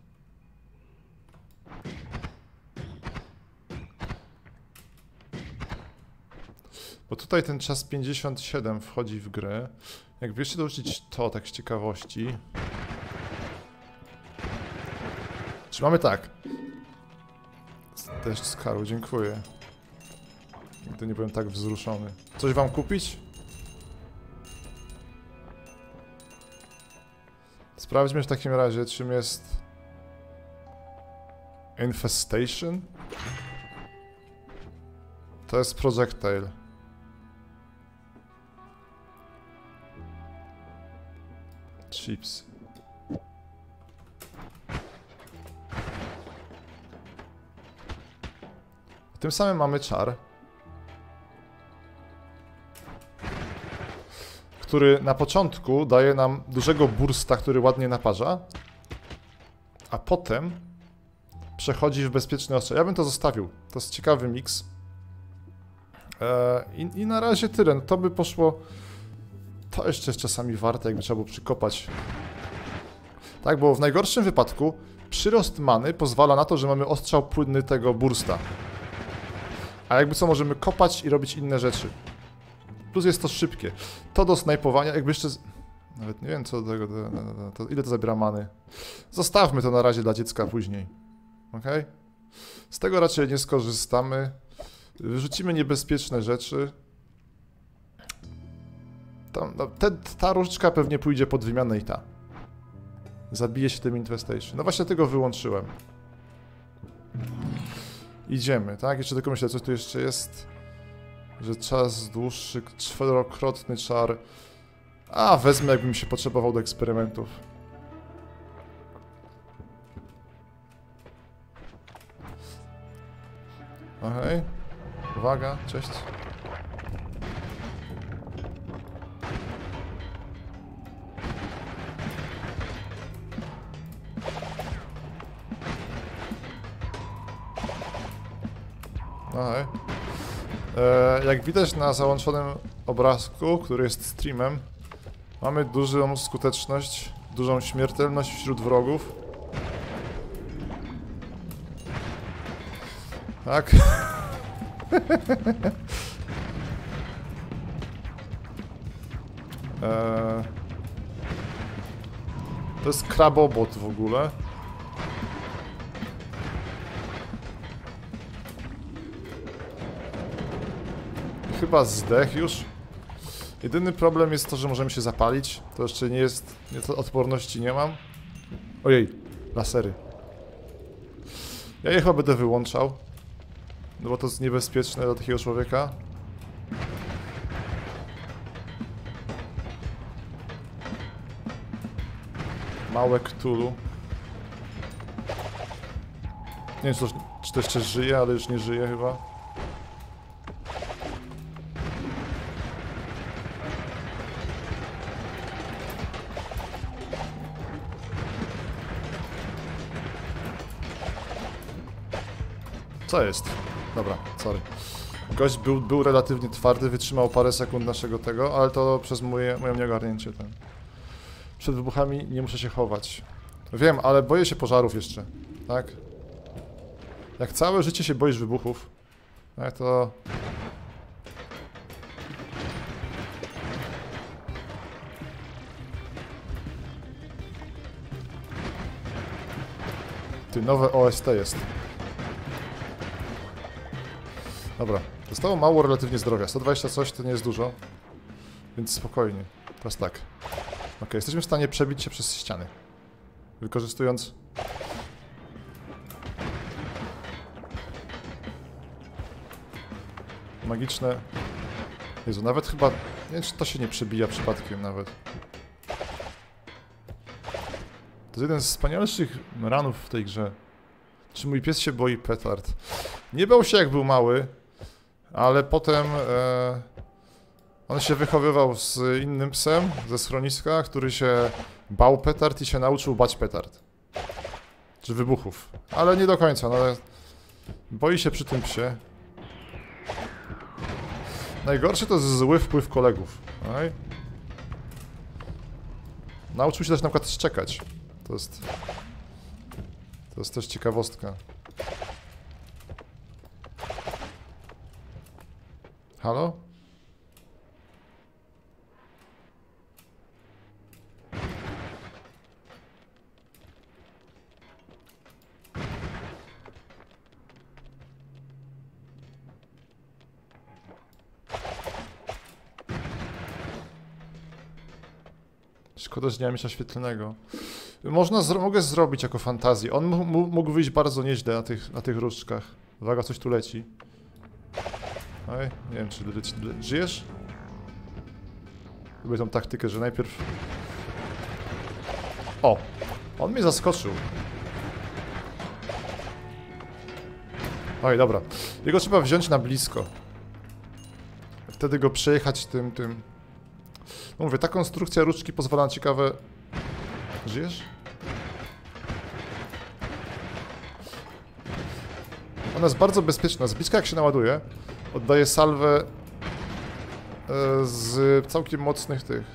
Bo tutaj ten czas 57 wchodzi w grę. Jak wiesz, dorzucić to, tak z ciekawości. Czy mamy tak? Deszcz z karu, dziękuję. Nigdy nie byłem tak wzruszony. Coś wam kupić? Sprawdźmy w takim razie, czym jest Infestation. To jest projectile. Chips. Tym samym mamy czar, który na początku daje nam dużego bursta, który ładnie naparza, a potem przechodzi w bezpieczne ostrze. Ja bym to zostawił. To jest ciekawy miks. I na razie tyle. No to by poszło... To jeszcze jest czasami warte, jakby trzeba było przykopać. Tak, bo w najgorszym wypadku przyrost many pozwala na to, że mamy ostrzał płynny tego bursta. A jakby co, możemy kopać i robić inne rzeczy. Plus jest to szybkie. To do snajpowania, jakby jeszcze... Nawet nie wiem co do tego... To ile to zabiera many? Zostawmy to na razie dla dziecka później. Ok? Z tego raczej nie skorzystamy. Wyrzucimy niebezpieczne rzeczy. Tam, ta różdżka pewnie pójdzie pod wymianę i ta. Zabije się tym infestation. No właśnie tego wyłączyłem. Idziemy, tak? Jeszcze tylko myślę, co tu jeszcze jest. Że czas dłuższy, czworokrotny czar. A, wezmę, jakbym się potrzebował do eksperymentów. Okej. Uwaga, cześć. Okay. Jak widać na załączonym obrazku, który jest streamem, mamy dużą skuteczność, dużą śmiertelność wśród wrogów. Tak. To jest krabobot w ogóle. Chyba zdech już. Jedyny problem jest to, że możemy się zapalić. To jeszcze nie jest... Nieco odporności nie mam. Ojej, lasery. Ja je chyba będę wyłączał. No bo to jest niebezpieczne dla takiego człowieka. Małe Cthulhu. Nie wiem, czy to jeszcze żyje, ale już nie żyje chyba. Co jest? Dobra, sorry. Gość był relatywnie twardy, wytrzymał parę sekund naszego tego, ale to przez moje nieogarnięcie. Przed wybuchami nie muszę się chować. Wiem, ale boję się pożarów jeszcze, tak? Jak całe życie się boisz wybuchów, tak to... Ty, nowe OST jest. Dobra, zostało mało relatywnie zdrowia, 120 coś to nie jest dużo, więc spokojnie, teraz tak. Ok, jesteśmy w stanie przebić się przez ściany, wykorzystując... magiczne... Jezu, nawet chyba... Nie wiem, czy to się nie przebija przypadkiem nawet. To jest jeden z wspanialszych ranów w tej grze. Czy mój pies się boi petard? Nie bał się jak był mały, ale potem On się wychowywał z innym psem ze schroniska, który się bał petard i się nauczył bać petard. Czy wybuchów. Ale nie do końca, no ale boi się przy tym psie. Najgorszy to zły wpływ kolegów. Aj. Nauczył się też na przykład szczekać. To jest też ciekawostka. Halo? Szkoda, że nie mam świetlnego. Mogę zrobić jako fantazję. On mógł wyjść bardzo nieźle na tych różdżkach. Uwaga, coś tu leci. Oj, nie wiem, czy żyjesz? Lubię tą taktykę, że najpierw... O! On mnie zaskoczył. Oj, dobra. Jego trzeba wziąć na blisko. Wtedy go przejechać tym... No mówię, ta konstrukcja różdżki pozwala na ciekawe... Żyjesz? Ona jest bardzo bezpieczna. Z bliska jak się naładuje, oddaje salwę z całkiem mocnych tych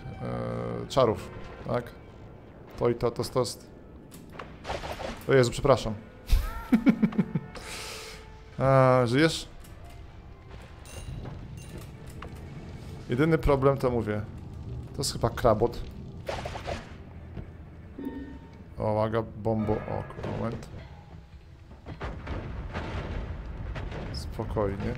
czarów. Tak? To i to, tost. O Jezu, przepraszam. Żyjesz? Jedyny problem to mówię. To jest chyba krabot. O, łaga, bombo, o, moment. Spokojnie.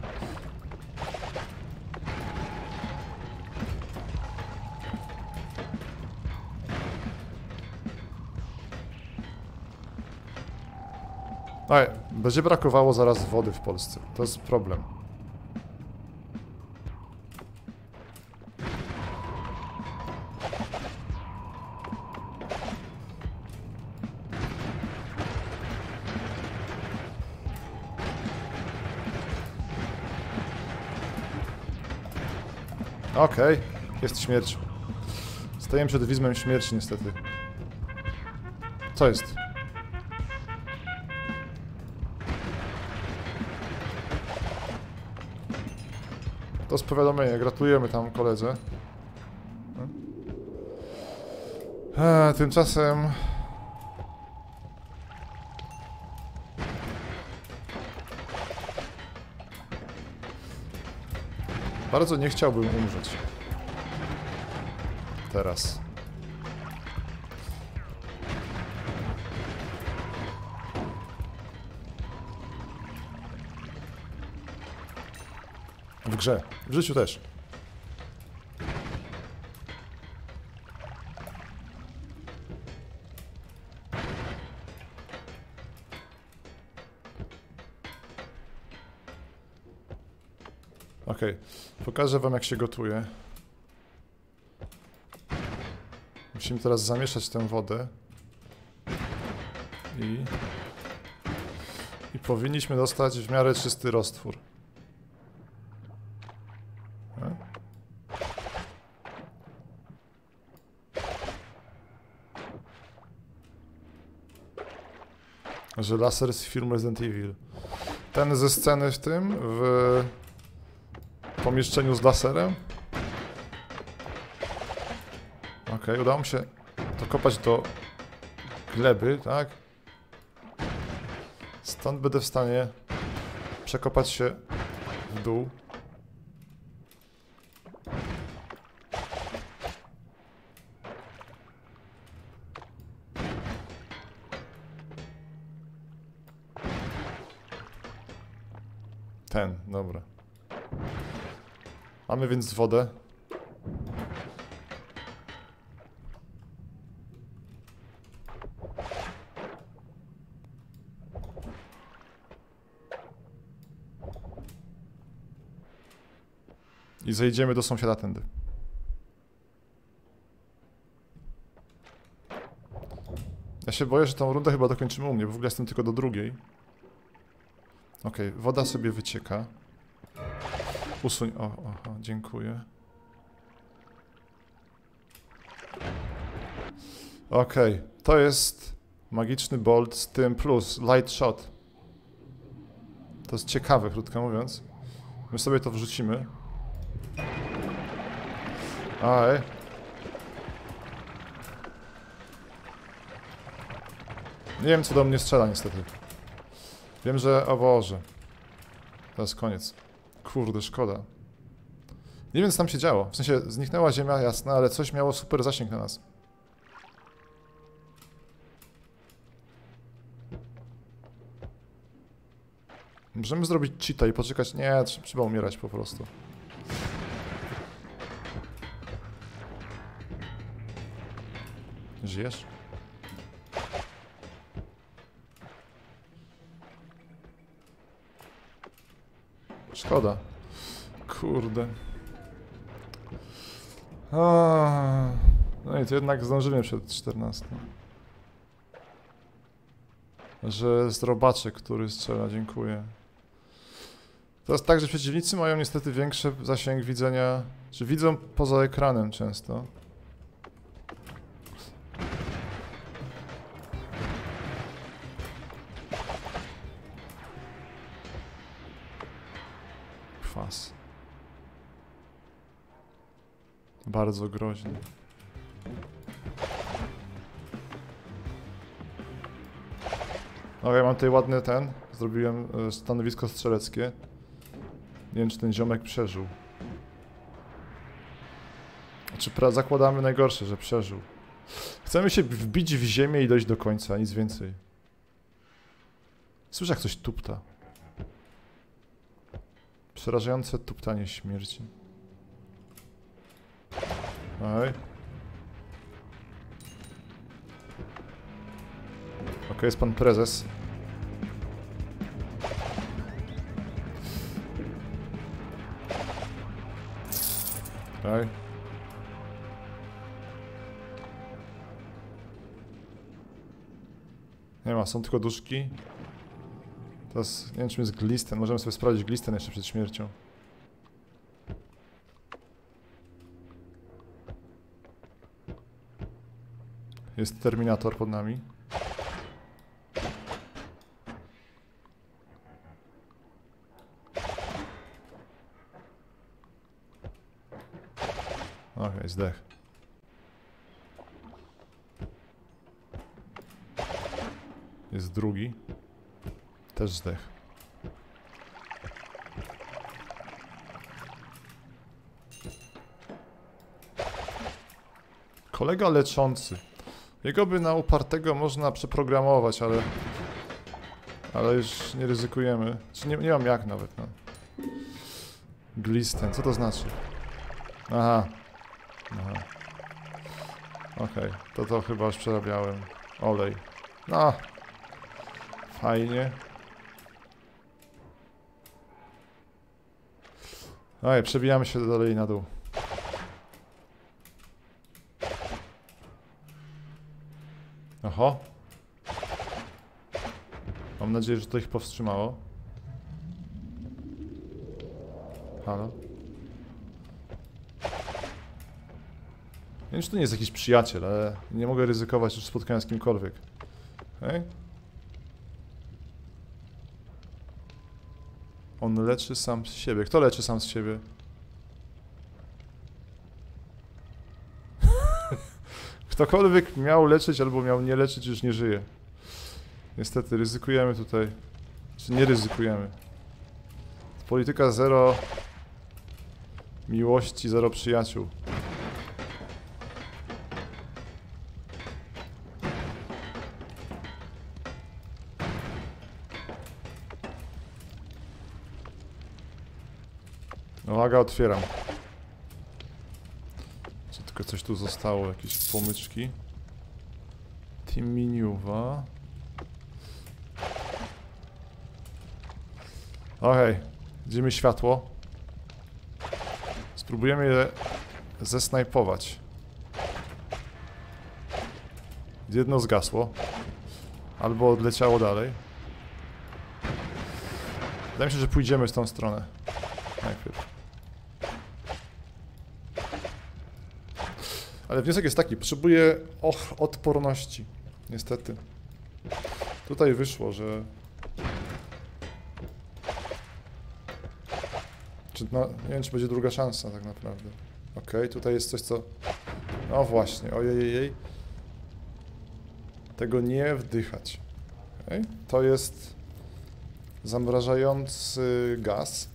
Oj, będzie brakowało zaraz wody w Polsce. To jest problem. Okej, jest śmierć. Stajemy przed widmem śmierci niestety. Co jest? To jest powiadomienie, gratulujemy tam koledze. Tymczasem... Bardzo nie chciałbym umrzeć. Teraz. W grze. W życiu też. Okej. Pokażę wam, jak się gotuje. Musimy teraz zamieszać tę wodę. I powinniśmy dostać w miarę czysty roztwór. Że laser z filmu Resident Evil. Ten ze sceny w tym, w pomieszczeniu z laserem. Okej, udało mi się dokopać do gleby, tak? Stąd będę w stanie przekopać się w dół. Ten, dobra. Mamy więc wodę. I zejdziemy do sąsiada tędy. Ja się boję, że tą rundę chyba dokończymy u mnie, bo w ogóle jestem tylko do drugiej. Okej, woda sobie wycieka. Usuń, dziękuję. Okej, to jest magiczny bolt z tym plus, light shot. To jest ciekawe, krótko mówiąc. My sobie to wrzucimy. Aj. Nie wiem, co do mnie strzela niestety. Wiem, że... O Boże. To jest koniec. Kurde, szkoda. Nie wiem, co tam się działo. W sensie, zniknęła ziemia, jasna, ale coś miało super zasięg na nas. Możemy zrobić cheata i poczekać... Nie, trzeba umierać po prostu. Żyjesz? Szkoda. Kurde. No i to jednak zdążymy przed 14. Że zrobaczek, który strzela, dziękuję. To jest tak, że przeciwnicy mają niestety większy zasięg widzenia, czy widzą poza ekranem często. Kwas. Bardzo groźny. No ja mam tutaj ładny ten, zrobiłem stanowisko strzeleckie. Nie wiem, czy ten ziomek przeżył. Znaczy, zakładamy najgorsze, że przeżył. Chcemy się wbić w ziemię i dojść do końca, nic więcej. Słyszę, jak coś tupta. Przerażające tuptanie śmierci. Oj. Okej, jest pan prezes. Okej. Nie ma, są tylko duszki. Teraz nie wiem, czym jest glisten. Możemy sobie sprawdzić glisten jeszcze przed śmiercią. Jest terminator pod nami. Okej, zdech. Jest drugi. Też zdech. Kolega leczący. Jego by na upartego można przeprogramować, ale... Ale już nie ryzykujemy. Czy nie mam jak nawet, no. Glisten, co to znaczy? Aha. Aha. Okej, to chyba już przerabiałem. Olej. No. Fajnie. Oj, przebijamy się dalej na dół. Oho. Mam nadzieję, że to ich powstrzymało. Halo? Nie wiem, czy to nie jest jakiś przyjaciel, ale nie mogę ryzykować już spotkania z kimkolwiek. Hej? On leczy sam z siebie. Kto leczy sam z siebie? Ktokolwiek miał leczyć albo miał nie leczyć, już nie żyje. Niestety, ryzykujemy tutaj. Czy nie ryzykujemy? Polityka zero miłości, zero przyjaciół. Uwaga, otwieram. Czy tylko coś tu zostało? Jakieś pomyczki. Team Miniwa. Okej, widzimy światło. Spróbujemy je zesnajpować. Jedno zgasło. Albo odleciało dalej. Wydaje mi się, że pójdziemy w tą stronę. Najpierw. Ale wniosek jest taki, potrzebuję odporności. Niestety. Tutaj wyszło, że... nie wiem, czy będzie druga szansa tak naprawdę. Okej, tutaj jest coś, co... No właśnie, ojej. Tego nie wdychać. Okej. To jest... zamrażający gaz.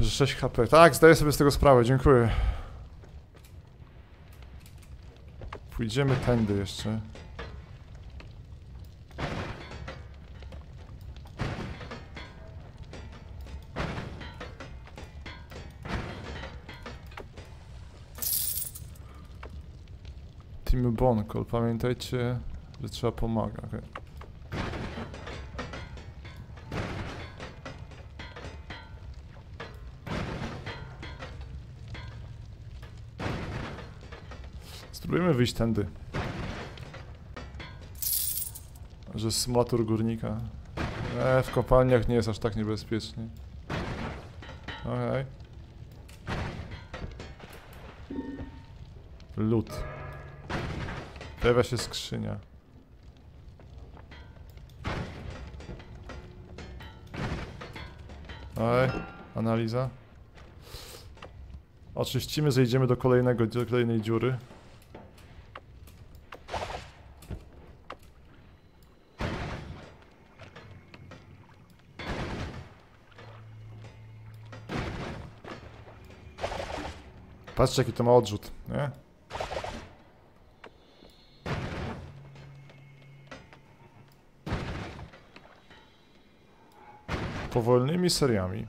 6 HP. Tak, zdaję sobie z tego sprawę, dziękuję. Pójdziemy tędy jeszcze. Team Bonkol, pamiętajcie, że trzeba pomagać. Okay. Spróbujemy wyjść tędy. Że symulator górnika. W kopalniach nie jest aż tak niebezpiecznie. Okej. Lód. Pojawia się skrzynia. Okej. Analiza. Oczyścimy, zejdziemy do kolejnej dziury. Patrzcie, jaki to ma odrzut, nie? Powolnymi seriami.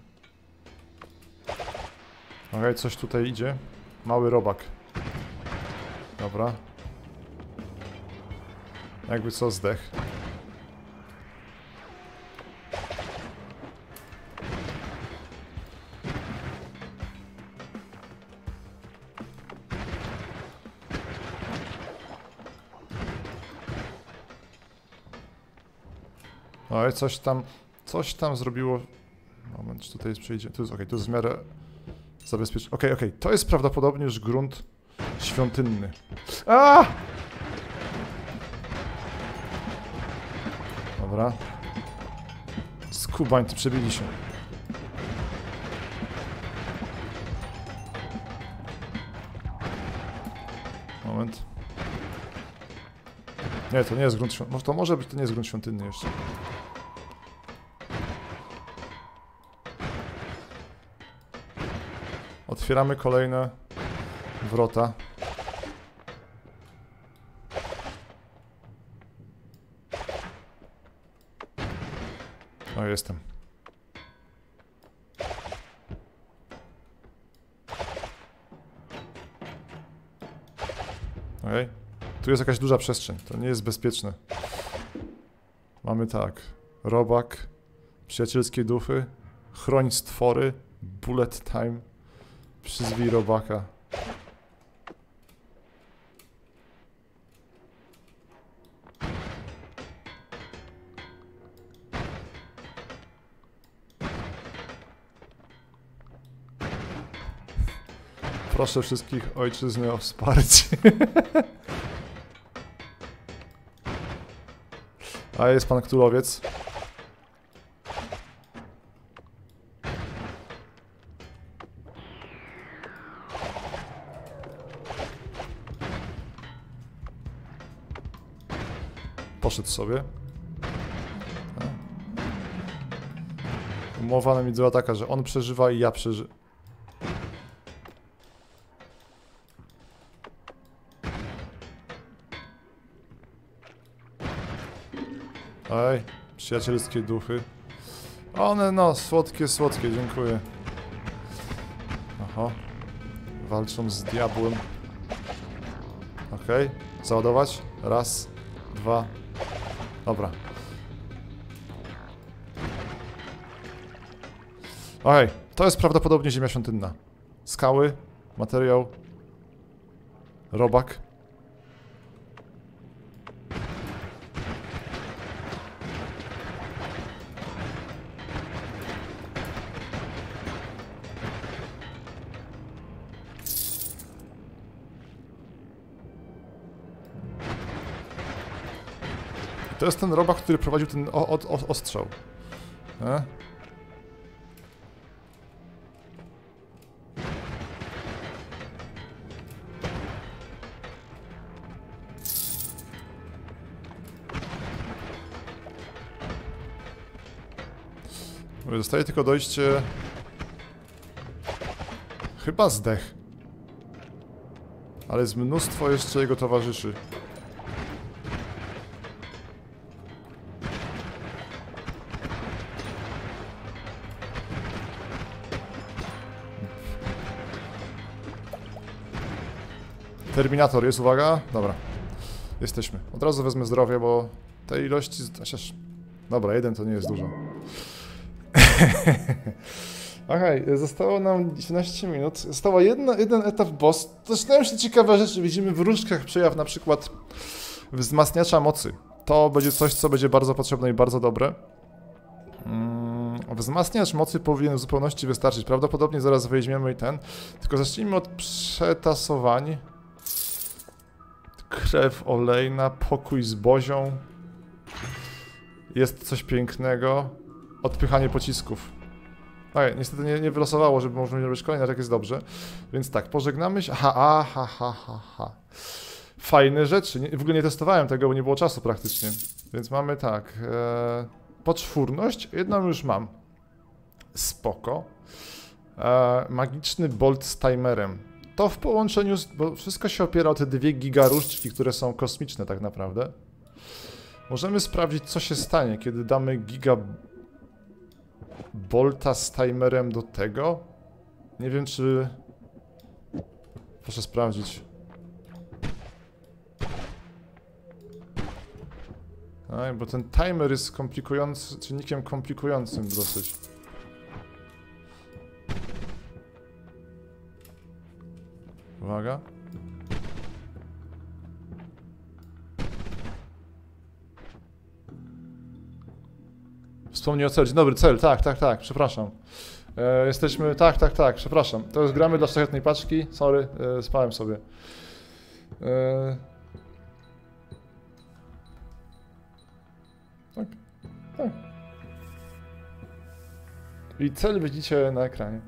Okej, coś tutaj idzie. Mały robak. Dobra. Jakby co, zdech. No i coś tam zrobiło... Moment, czy tutaj przyjdzie... Tu jest okej, tu jest w miarę zabezpieczone. Okej, to jest prawdopodobnie już grunt świątynny. A! Dobra. Skubańcy przebili się. Moment. Nie, to nie jest grunt świątynny. To może być, to nie jest grunt świątynny jeszcze. Otwieramy kolejne wrota. No, jestem. Okej. Tu jest jakaś duża przestrzeń. To nie jest bezpieczne. Mamy tak. Robak. Przyjacielskie duchy. Chroń stwory. Bullet time. Przyzwij robaka. Proszę wszystkich ojczyzny o wsparcie. A jest pan Ktułowiec. Poszedł sobie. Umowa nam była taka, że on przeżywa i ja przeżywam. Ej, przyjacielskie duchy. One no, słodkie, dziękuję. Aha. Walczą z diabłem. Okej, załadować. Raz, dwa. Dobra. Okej, to jest prawdopodobnie ziemia świątynna. Skały, materiał, robak. To jest ten robak, który prowadził ten ostrzał. Nie? Zostaje tylko dojście... Chyba zdech. Ale jest mnóstwo jeszcze jego towarzyszy. Terminator jest, uwaga. Dobra. Jesteśmy. Od razu wezmę zdrowie, bo tej ilości... Dobra, jeden to nie jest dużo. Okej, zostało nam 17 minut. Została jeden etap boss. Zaczynają się ciekawe rzeczy. Widzimy w różkach przejaw na przykład wzmacniacza mocy. To będzie coś, co będzie bardzo potrzebne i bardzo dobre. Wzmacniacz mocy powinien w zupełności wystarczyć. Prawdopodobnie zaraz weźmiemy i ten. Tylko zacznijmy od przetasowań. Krew olejna, pokój z bozią. Jest coś pięknego. Odpychanie pocisków. Okej, niestety nie wylosowało, żeby można robić kolejne, ale tak jest dobrze. Więc tak, pożegnamy się. Fajne rzeczy. W ogóle nie testowałem tego, bo nie było czasu praktycznie. Więc mamy tak. Poczwórność. Jedną już mam. Spoko. Magiczny bolt z timerem. To w połączeniu z... Bo wszystko się opiera o te 2 giga różdżki, które są kosmiczne tak naprawdę. Możemy sprawdzić, co się stanie, kiedy damy giga... Bolta z timerem do tego? Nie wiem, czy... Proszę sprawdzić. Aj, bo ten timer jest czynnikiem komplikującym dosyć. Uwaga. Wspomnij o celu. Dobry cel, tak, przepraszam. Jesteśmy, tak, przepraszam. To jest gramy dla szlachetnej paczki, sorry, spałem sobie. Tak. I cel widzicie na ekranie.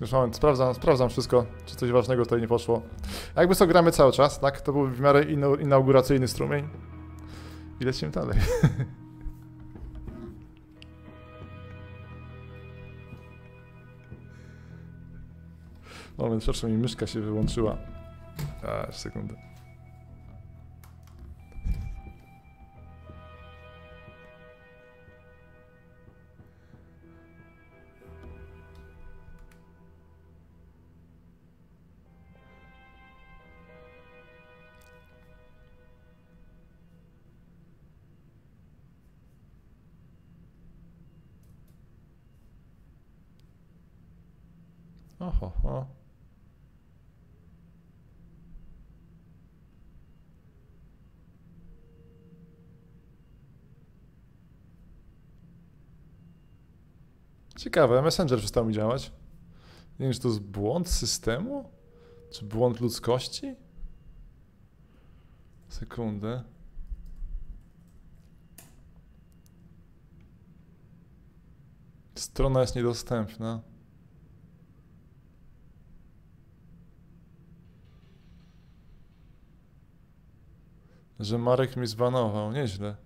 Już moment, sprawdzam wszystko, czy coś ważnego tutaj nie poszło. Jakby co, gramy cały czas, tak? To był w miarę inauguracyjny strumień. I lecimy dalej. Moment, przepraszam, mi myszka się wyłączyła. Aż sekundę. Oho. Ciekawe, Messenger przestał mi działać. Nie wiem, czy to jest błąd systemu? Czy błąd ludzkości? Sekundę. Strona jest niedostępna. Że Marek mi zbanował, nieźle.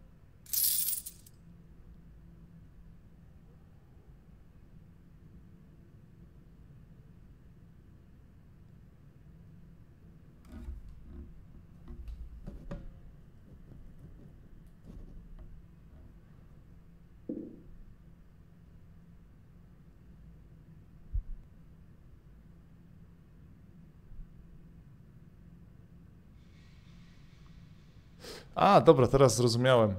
A, dobra, teraz zrozumiałem.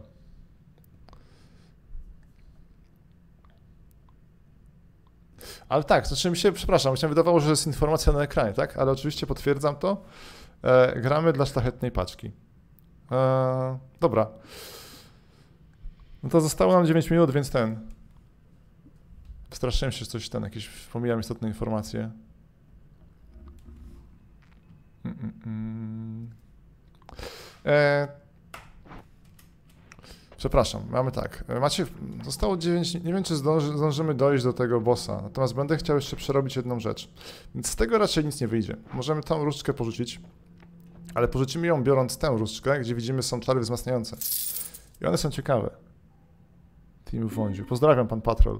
Ale tak, znaczy mi się, przepraszam, mi się wydawało, że jest informacja na ekranie, tak? Ale oczywiście potwierdzam to. Gramy dla szlachetnej paczki. Dobra. No to zostało nam 9 minut, więc ten. Straszyłem się, że coś tam, jakieś pomijam istotne informacje. Przepraszam, mamy tak. Macie, zostało 9, nie wiem czy zdążymy dojść do tego bossa, natomiast będę chciał jeszcze przerobić jedną rzecz. Więc z tego raczej nic nie wyjdzie. Możemy tą różdżkę porzucić, ale porzucimy ją biorąc tę różdżkę, gdzie widzimy są czary wzmacniające. I one są ciekawe. Team Wonziu. Pozdrawiam, pan Patrol.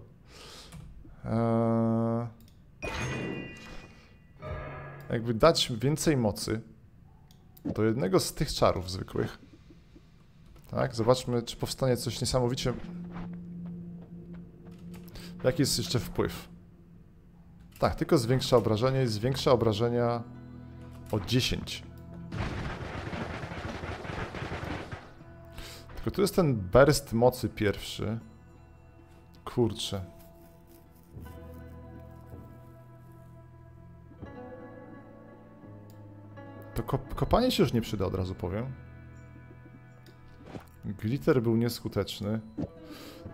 Jakby dać więcej mocy do jednego z tych czarów zwykłych. Tak, zobaczmy, czy powstanie coś niesamowicie. Jaki jest jeszcze wpływ? Tak, tylko zwiększa obrażenie i zwiększa obrażenia o 10. Tylko tu jest ten burst mocy pierwszy. Kurczę. To kopanie się już nie przyda, od razu powiem. Glitter był nieskuteczny.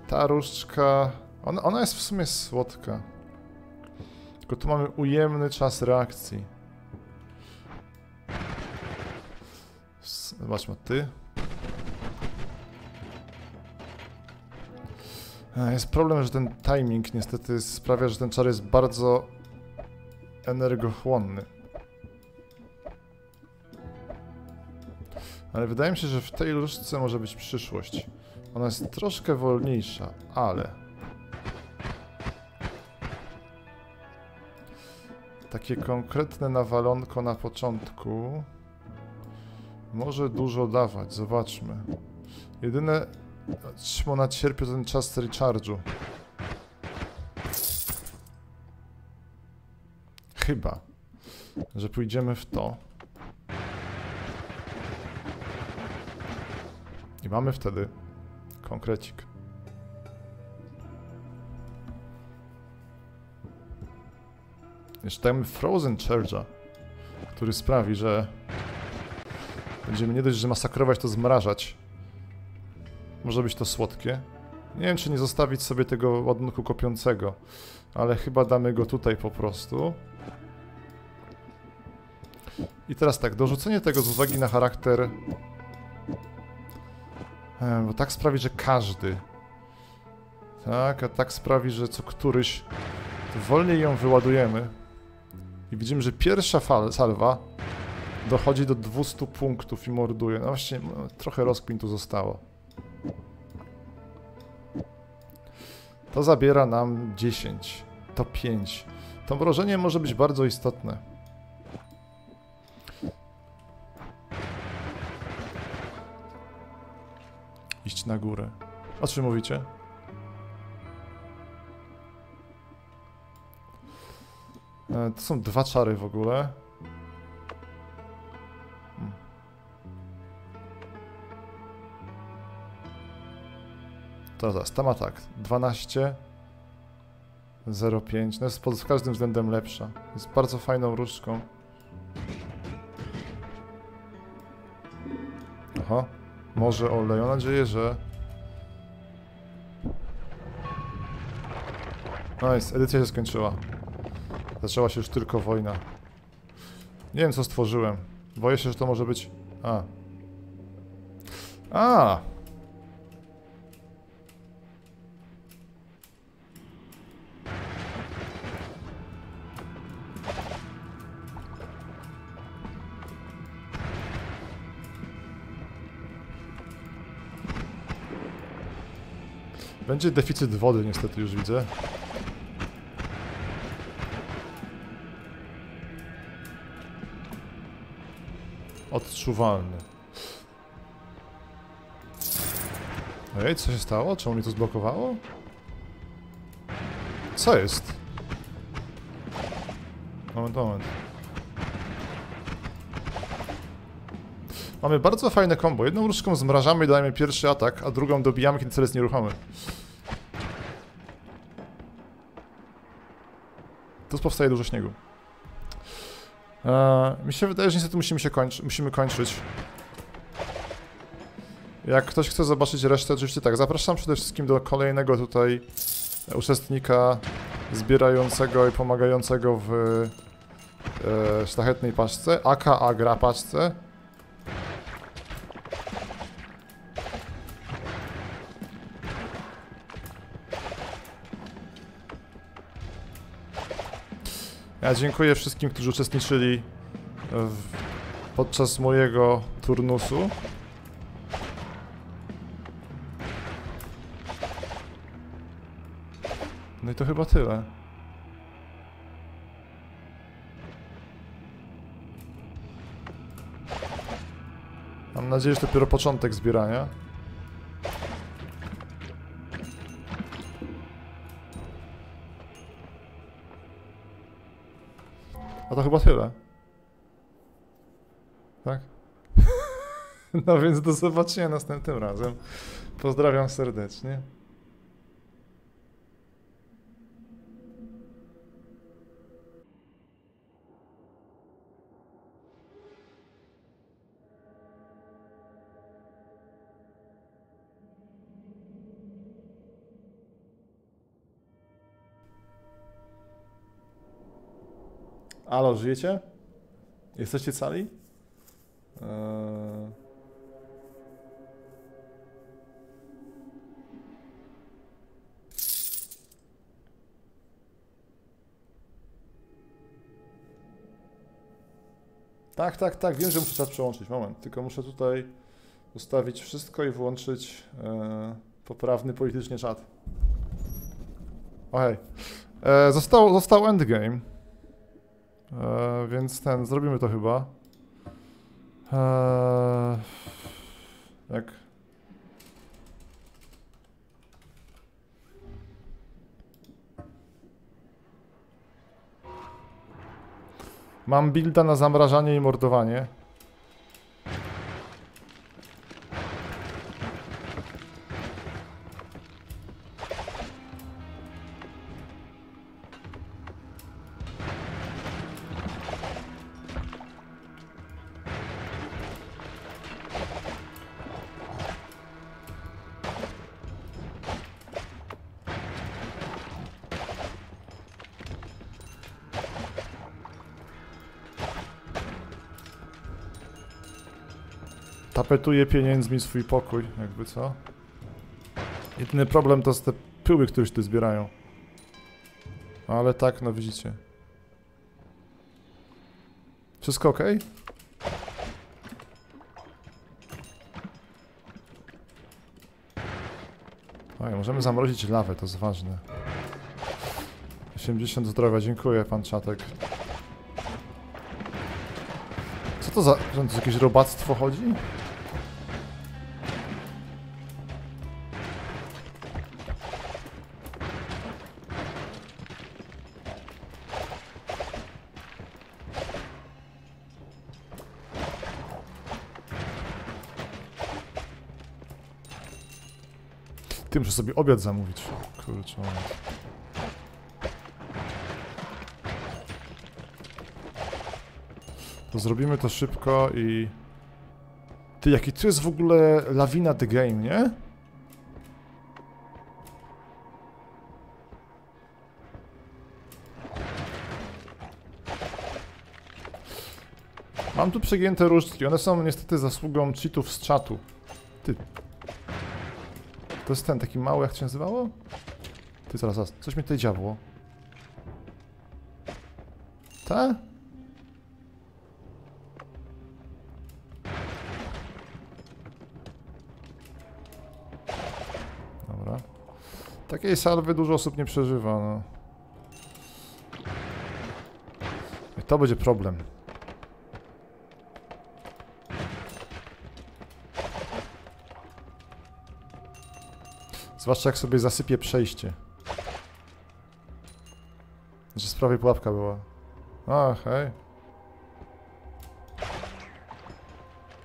Ta różdżka... Ona jest w sumie słodka. Tylko tu mamy ujemny czas reakcji. Zobaczmy, ty. Jest problem, że ten timing niestety sprawia, że ten czar jest bardzo energochłonny. Ale wydaje mi się, że w tej różdżce może być przyszłość. Ona jest troszkę wolniejsza, ale... Takie konkretne nawalonko na początku... Może dużo dawać, zobaczmy. Jedyne, czym ona cierpi, to ten czas recharge'u. Chyba, że pójdziemy w to. I mamy wtedy konkrecik. Jeszcze dajemy Frozen Charge'a, który sprawi, że będziemy nie dość, że masakrować, to zmrażać. Może być to słodkie. Nie wiem, czy nie zostawić sobie tego ładunku kopiącego, ale chyba damy go tutaj po prostu. I teraz tak, dorzucenie tego z uwagi na charakter... Bo tak sprawi, że każdy. Tak, a tak sprawi, że co któryś. To wolniej ją wyładujemy. I widzimy, że pierwsza salwa dochodzi do 200 punktów i morduje. No właśnie, no, trochę rozkmin tu zostało. To zabiera nam 10. To 5. To mrożenie może być bardzo istotne. Iść na górę. O czym mówicie? To są dwa czary w ogóle. To zaraz, tam atak. 12. 0,5. No jest pod każdym względem lepsza. Jest bardzo fajną różdżką. Aha. Może olej. Mam nadzieję, że... Nice, edycja się skończyła. Zaczęła się już tylko wojna. Nie wiem, co stworzyłem. Boję się, że to może być... A! Będzie deficyt wody, niestety, już widzę. Odczuwalny. Ej, co się stało? Czemu mi to zblokowało? Co jest? Moment. Mamy bardzo fajne kombo. Jedną różdżką zmrażamy i dajemy pierwszy atak, a drugą dobijamy, kiedy cel jest nieruchomy. Tu powstaje dużo śniegu. Mi się wydaje, że niestety musimy kończyć. Jak ktoś chce zobaczyć resztę, oczywiście tak, zapraszam przede wszystkim do kolejnego tutaj uczestnika zbierającego i pomagającego w szlachetnej paczce, aka gra paczce. Ja dziękuję wszystkim, którzy uczestniczyli podczas mojego turnusu. No i to chyba tyle. Mam nadzieję, że to dopiero początek zbierania. A to chyba tyle. Tak? No więc do zobaczenia następnym razem. Pozdrawiam serdecznie. Halo, żyjecie? Jesteście cali? Tak, tak, tak, wiem, że muszę czas przełączyć, moment, tylko muszę tutaj ustawić wszystko i włączyć poprawny politycznie czat. Okej, został endgame. Więc ten, zrobimy to chyba. Tak. Mam builda na zamrażanie i mordowanie. Tapetuje pieniędzmi swój pokój, jakby co? Jedyny problem to są te pyły, które się tu zbierają. Ale tak, no widzicie. Wszystko ok? Oj, możemy zamrozić lawę, to jest ważne. 80 zdrowia, dziękuję, pan Ciatek. Co to za... to jakieś robactwo chodzi? Ty, muszę sobie obiad zamówić. Kurczę. To zrobimy to szybko i... Ty, jaki tu jest w ogóle lawina the game, nie? Mam tu przegięte różdżki, one są niestety zasługą cheatów z czatu. Ty... To jest ten, taki mały, jak się nazywało? Ty, zaraz, coś mi tutaj działo. Ta? Dobra. Takiej salwy dużo osób nie przeżywa, no. I to będzie problem. Zwłaszcza jak sobie zasypie przejście. Że z prawej pułapka była. A, hej.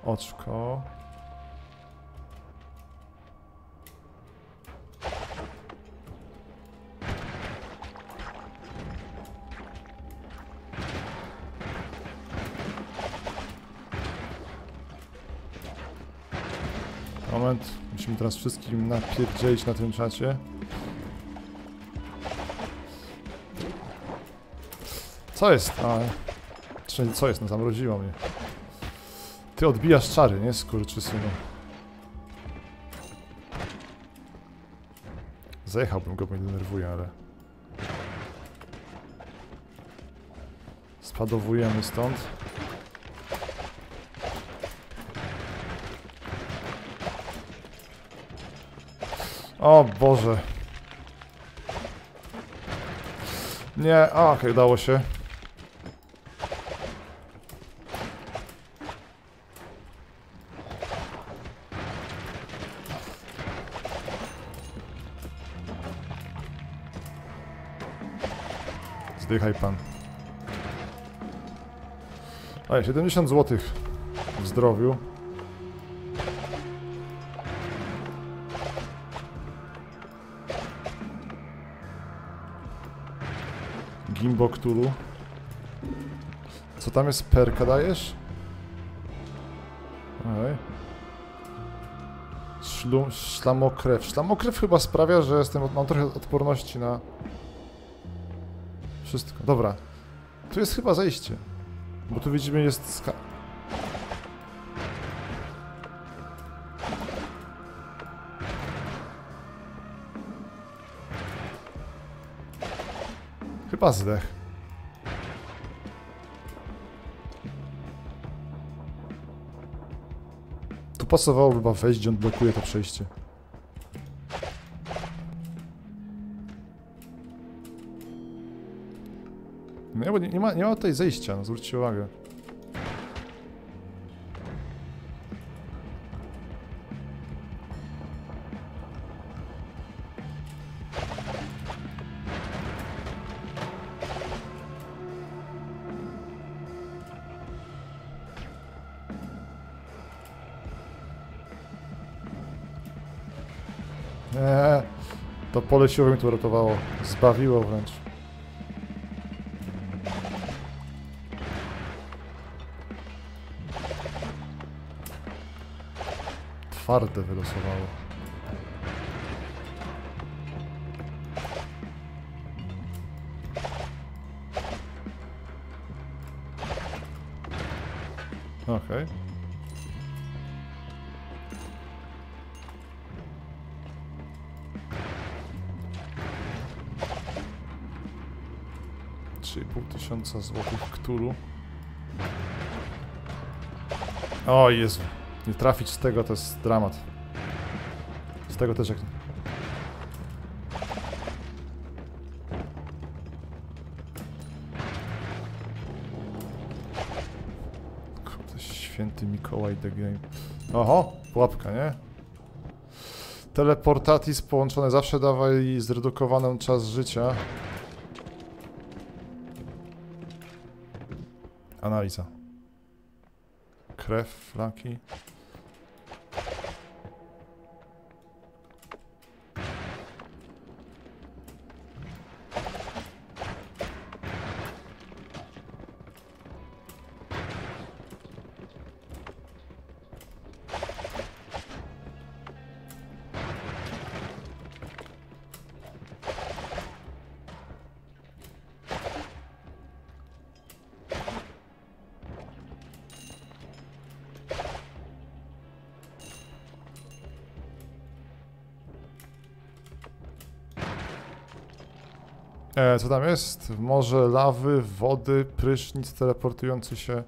Oczko. Moment. Musimy teraz wszystkim napierdzielić na tym czacie. Co jest? A, czyli co jest? No, zamroziło mnie. Ty odbijasz czary, nie? Skurczysynu. Zajechałbym go, bo mnie denerwuje, ale... Spadowujemy stąd. O Boże. Nie, a okej, dało się. Zdychaj pan. Ej, 70 zł w zdrowiu. Gimbo Cthulhu. Co tam jest? Perka dajesz? Ej. Szlamokrew. Szlamokrew chyba sprawia, że jestem, mam trochę odporności na... Wszystko. Dobra. Tu jest chyba zejście. Bo tu widzimy jest ska... Chyba zdech. Tu pasowało chyba wejść, gdzie on blokuje to przejście. Nie, bo nie ma tutaj zejścia, no, zwróćcie uwagę. To pole siłowe mi to uratowało, zbawiło wręcz. Twarde wylosowało. Okej. Czyli 3500 złotych Cthulhu. O Jezu. Nie trafić z tego to jest dramat. Z tego też jak... Kurde, święty Mikołaj the game. Oho, pułapka, nie? Teleportatis połączone zawsze dawaj zredukowaną czas życia. Analiza. Krew, flaki. Co tam jest? Morze lawy, wody, prysznic teleportujący się,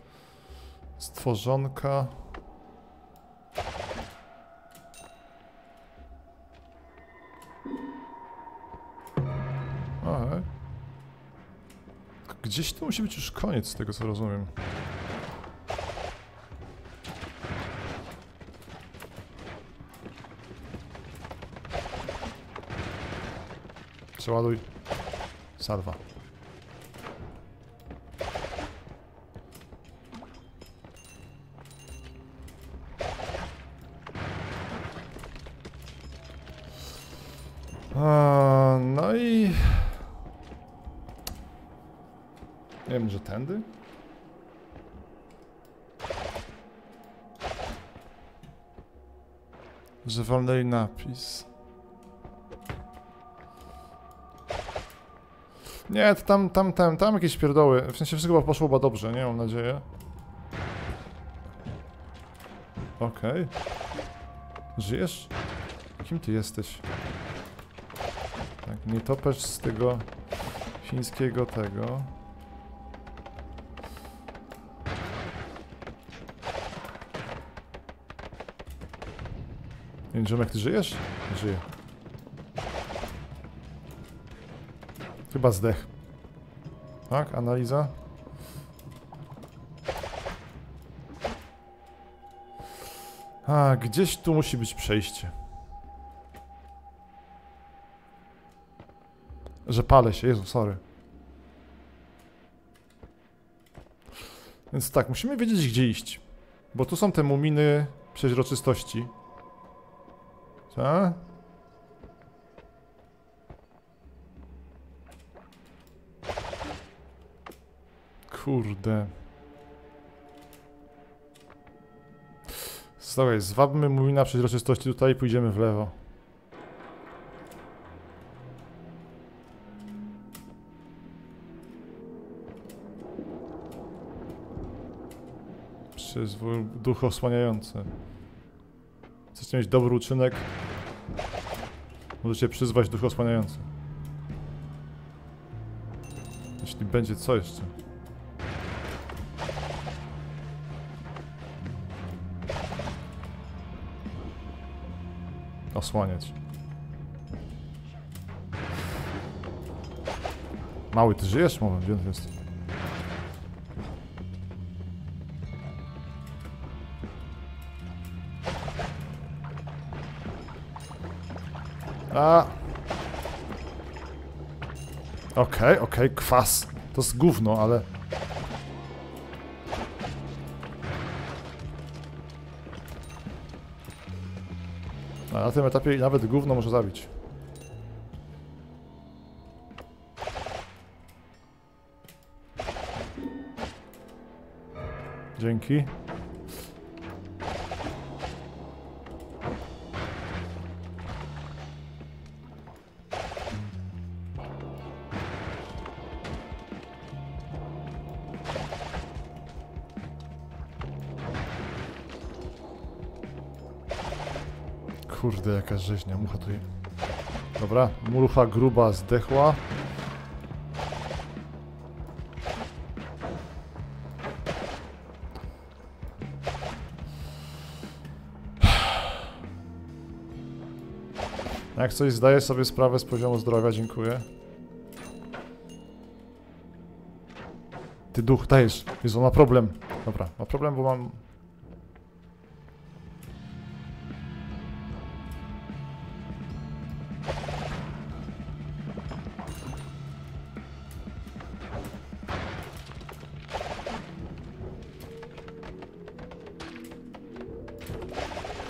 stworzonka. Okej. Gdzieś tu musi być już koniec, z tego co rozumiem. Przeładuj. Salwa. No i... Nie wiem, że tędy? Że walnęli napis. Nie, to tam jakieś pierdoły. W sensie wszystko poszło dobrze, nie? Mam nadzieję. Okej. Okay. Żyjesz? Kim ty jesteś? Tak, nie topesz z tego chińskiego tego. Nie wiem, jak ty żyjesz? Żyję. Chyba zdech. Tak, analiza. A, gdzieś tu musi być przejście. Że palę się, Jezu, sorry. Więc tak, musimy wiedzieć, gdzie iść. Bo tu są te muminy przeźroczystości. Co? Kurde. Słuchaj, zwabmy mumina przeźroczystości tutaj i pójdziemy w lewo. Przyzwól duch osłaniający. Chcecie mieć dobry uczynek? Możecie przyzwać duch osłaniający. Jeśli będzie co jeszcze. Osłaniać. Mały, ty żyjesz? Mówię, gdzie on jest? A. Okej, kwas. To jest gówno, ale... A na tym etapie nawet gówno może zabić. Dzięki. Kurde, jaka rzeźnia, mucha tu je. Dobra, mucha gruba zdechła. Jak coś zdaję sobie sprawę z poziomu zdrowia, dziękuję. Ty duch, dajesz. Jezu, ma problem. Dobra, ma problem, bo mam...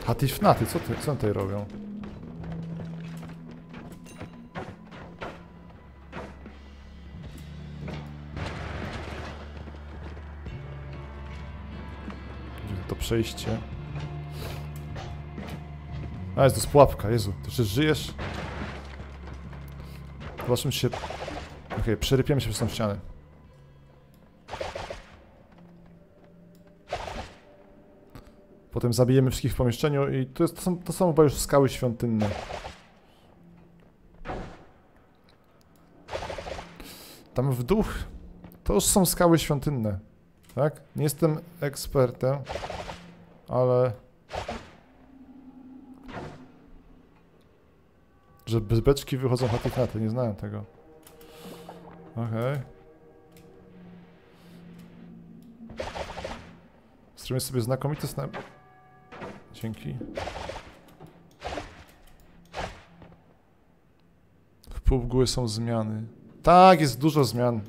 Hatifnaty, co tutaj robią? To przejście. A jest to pułapka, Jezu, ty jeszcze żyjesz? Zobaczmy się... Okej, przerypiemy się przez tą ścianę. Potem zabijemy wszystkich w pomieszczeniu i to są chyba już skały świątynne. Tam w dół to już są skały świątynne, tak? Nie jestem ekspertem, ale... Że bez beczki wychodzą Hatifnaty, nie znałem tego. Okej. Zrobimy sobie znakomity snap. Dzięki. W PUBG są zmiany. Tak, jest dużo zmian.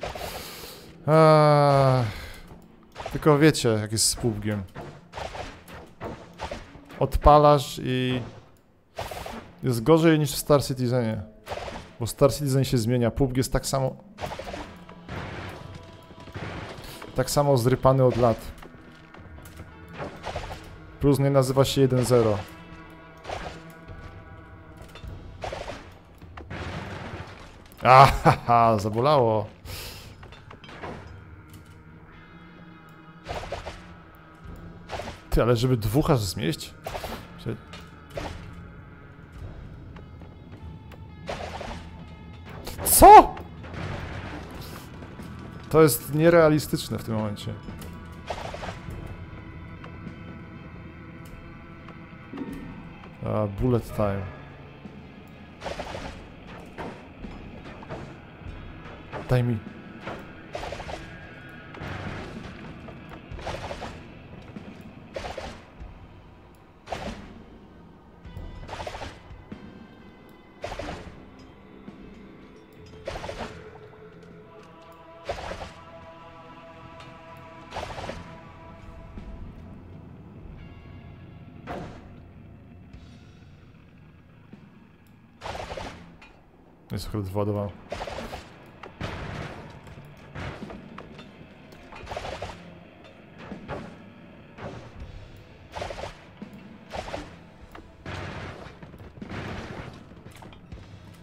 Tylko wiecie, jak jest z PUBG-iem. Odpalasz i... Jest gorzej niż w Star Citizenie. Bo Star Citizen się zmienia. PUBG jest tak samo... Tak samo zrypany od lat. Plus nie nazywa się 1.0. Ahaha, zabolało. Ty, ale żeby dwóch aż zmieść? Co?! To jest nierealistyczne w tym momencie. Bullet time. Daj mi. Jest chyba wyładował.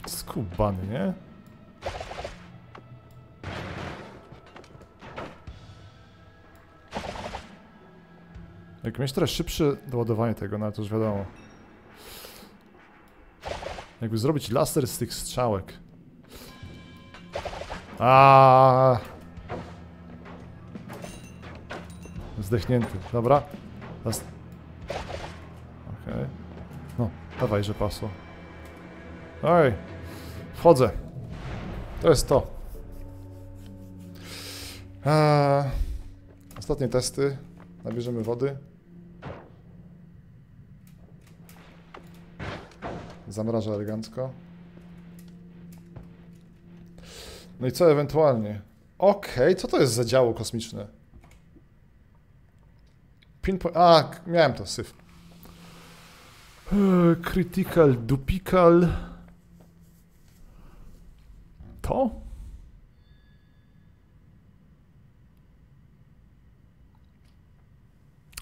Skubany, nie? Jak mieć teraz szybsze doładowanie tego, no to już wiadomo. Jakby zrobić laser z tych strzałek. A, zdechnięty, dobra. Okej. Okay. No, dawaj, że pasło. Oj, wchodzę. To jest to. Ostatnie testy. Nabierzemy wody. Zamraża elegancko. No i co ewentualnie? Okej, co to jest za działo kosmiczne? Pinpoint... A, miałem to, syf. Critical, dupical... To?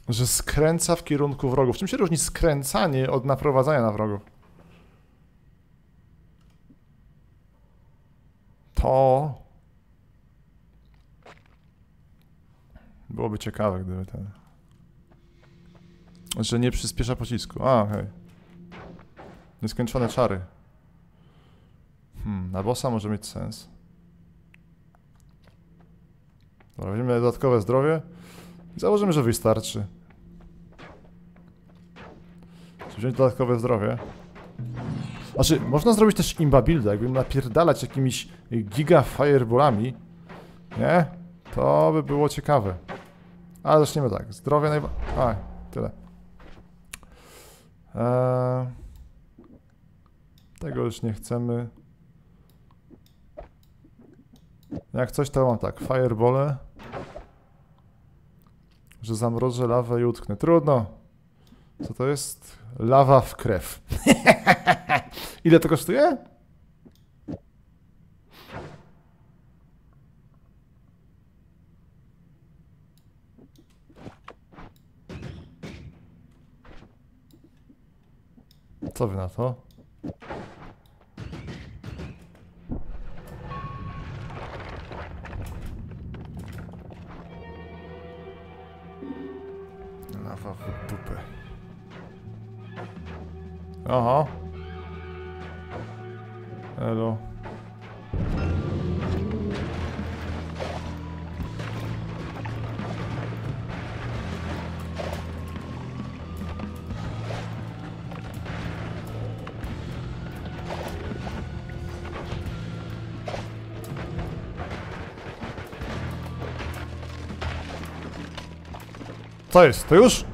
Że skręca w kierunku wrogów. Czym się różni skręcanie od naprowadzania na wrogów? O, byłoby ciekawe, gdyby ten... Że nie przyspiesza pocisku. A, hej. Nieskończone czary. Na bossa może mieć sens. Dobra, weźmiemy dodatkowe zdrowie. I założymy, że wystarczy. Czy wziąć dodatkowe zdrowie? Znaczy, można zrobić też imba builda, jakbym napierdalać jakimiś giga fireballami, nie? To by było ciekawe. Ale zaczniemy tak, zdrowie najbardziej... A, tyle. Tego już nie chcemy. Jak coś, to mam tak, fireballe. Że zamrożę lawę i utknę. Trudno. Co to jest? Lawa w krew. Ile to kosztuje? Co wy na to? Lawa w dupę. Aha. Elo. Co jest? To już?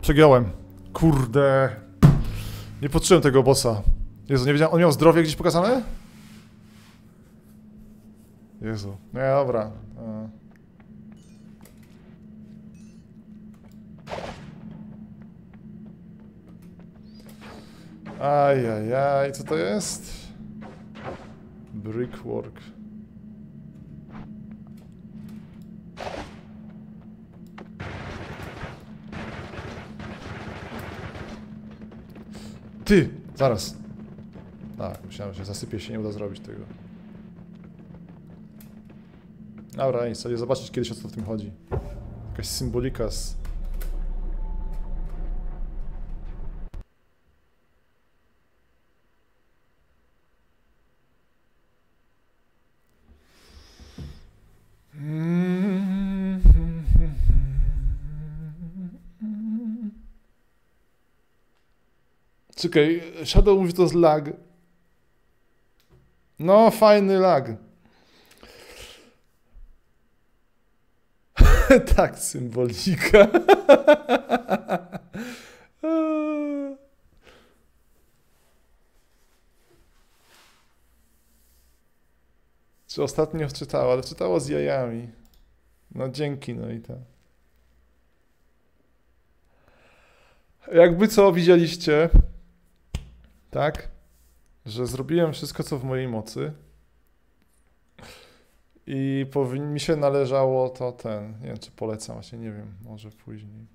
Przegiąłem. Kurde. Nie poczułem tego bossa. Jezu, nie wiedziałem, on miał zdrowie gdzieś pokazane? Jezu, nie, dobra. Ajajaj, co to jest? Brickwork. Ty, zaraz. Tak, myślałem, że zasypie się, nie uda zrobić tego. Dobra, i sobie zobaczyć kiedyś, o co w tym chodzi. Jakaś symbolika z... Czekaj, Shadow mówi, to z lag. No, fajny lag. Tak, symbolika. Czy ostatnio wczytało, ale wczytało z jajami. No dzięki, no i tak. Jakby co, widzieliście, tak, że zrobiłem wszystko, co w mojej mocy. I mi się należało to ten, nie wiem, czy polecam, właśnie nie wiem, może później.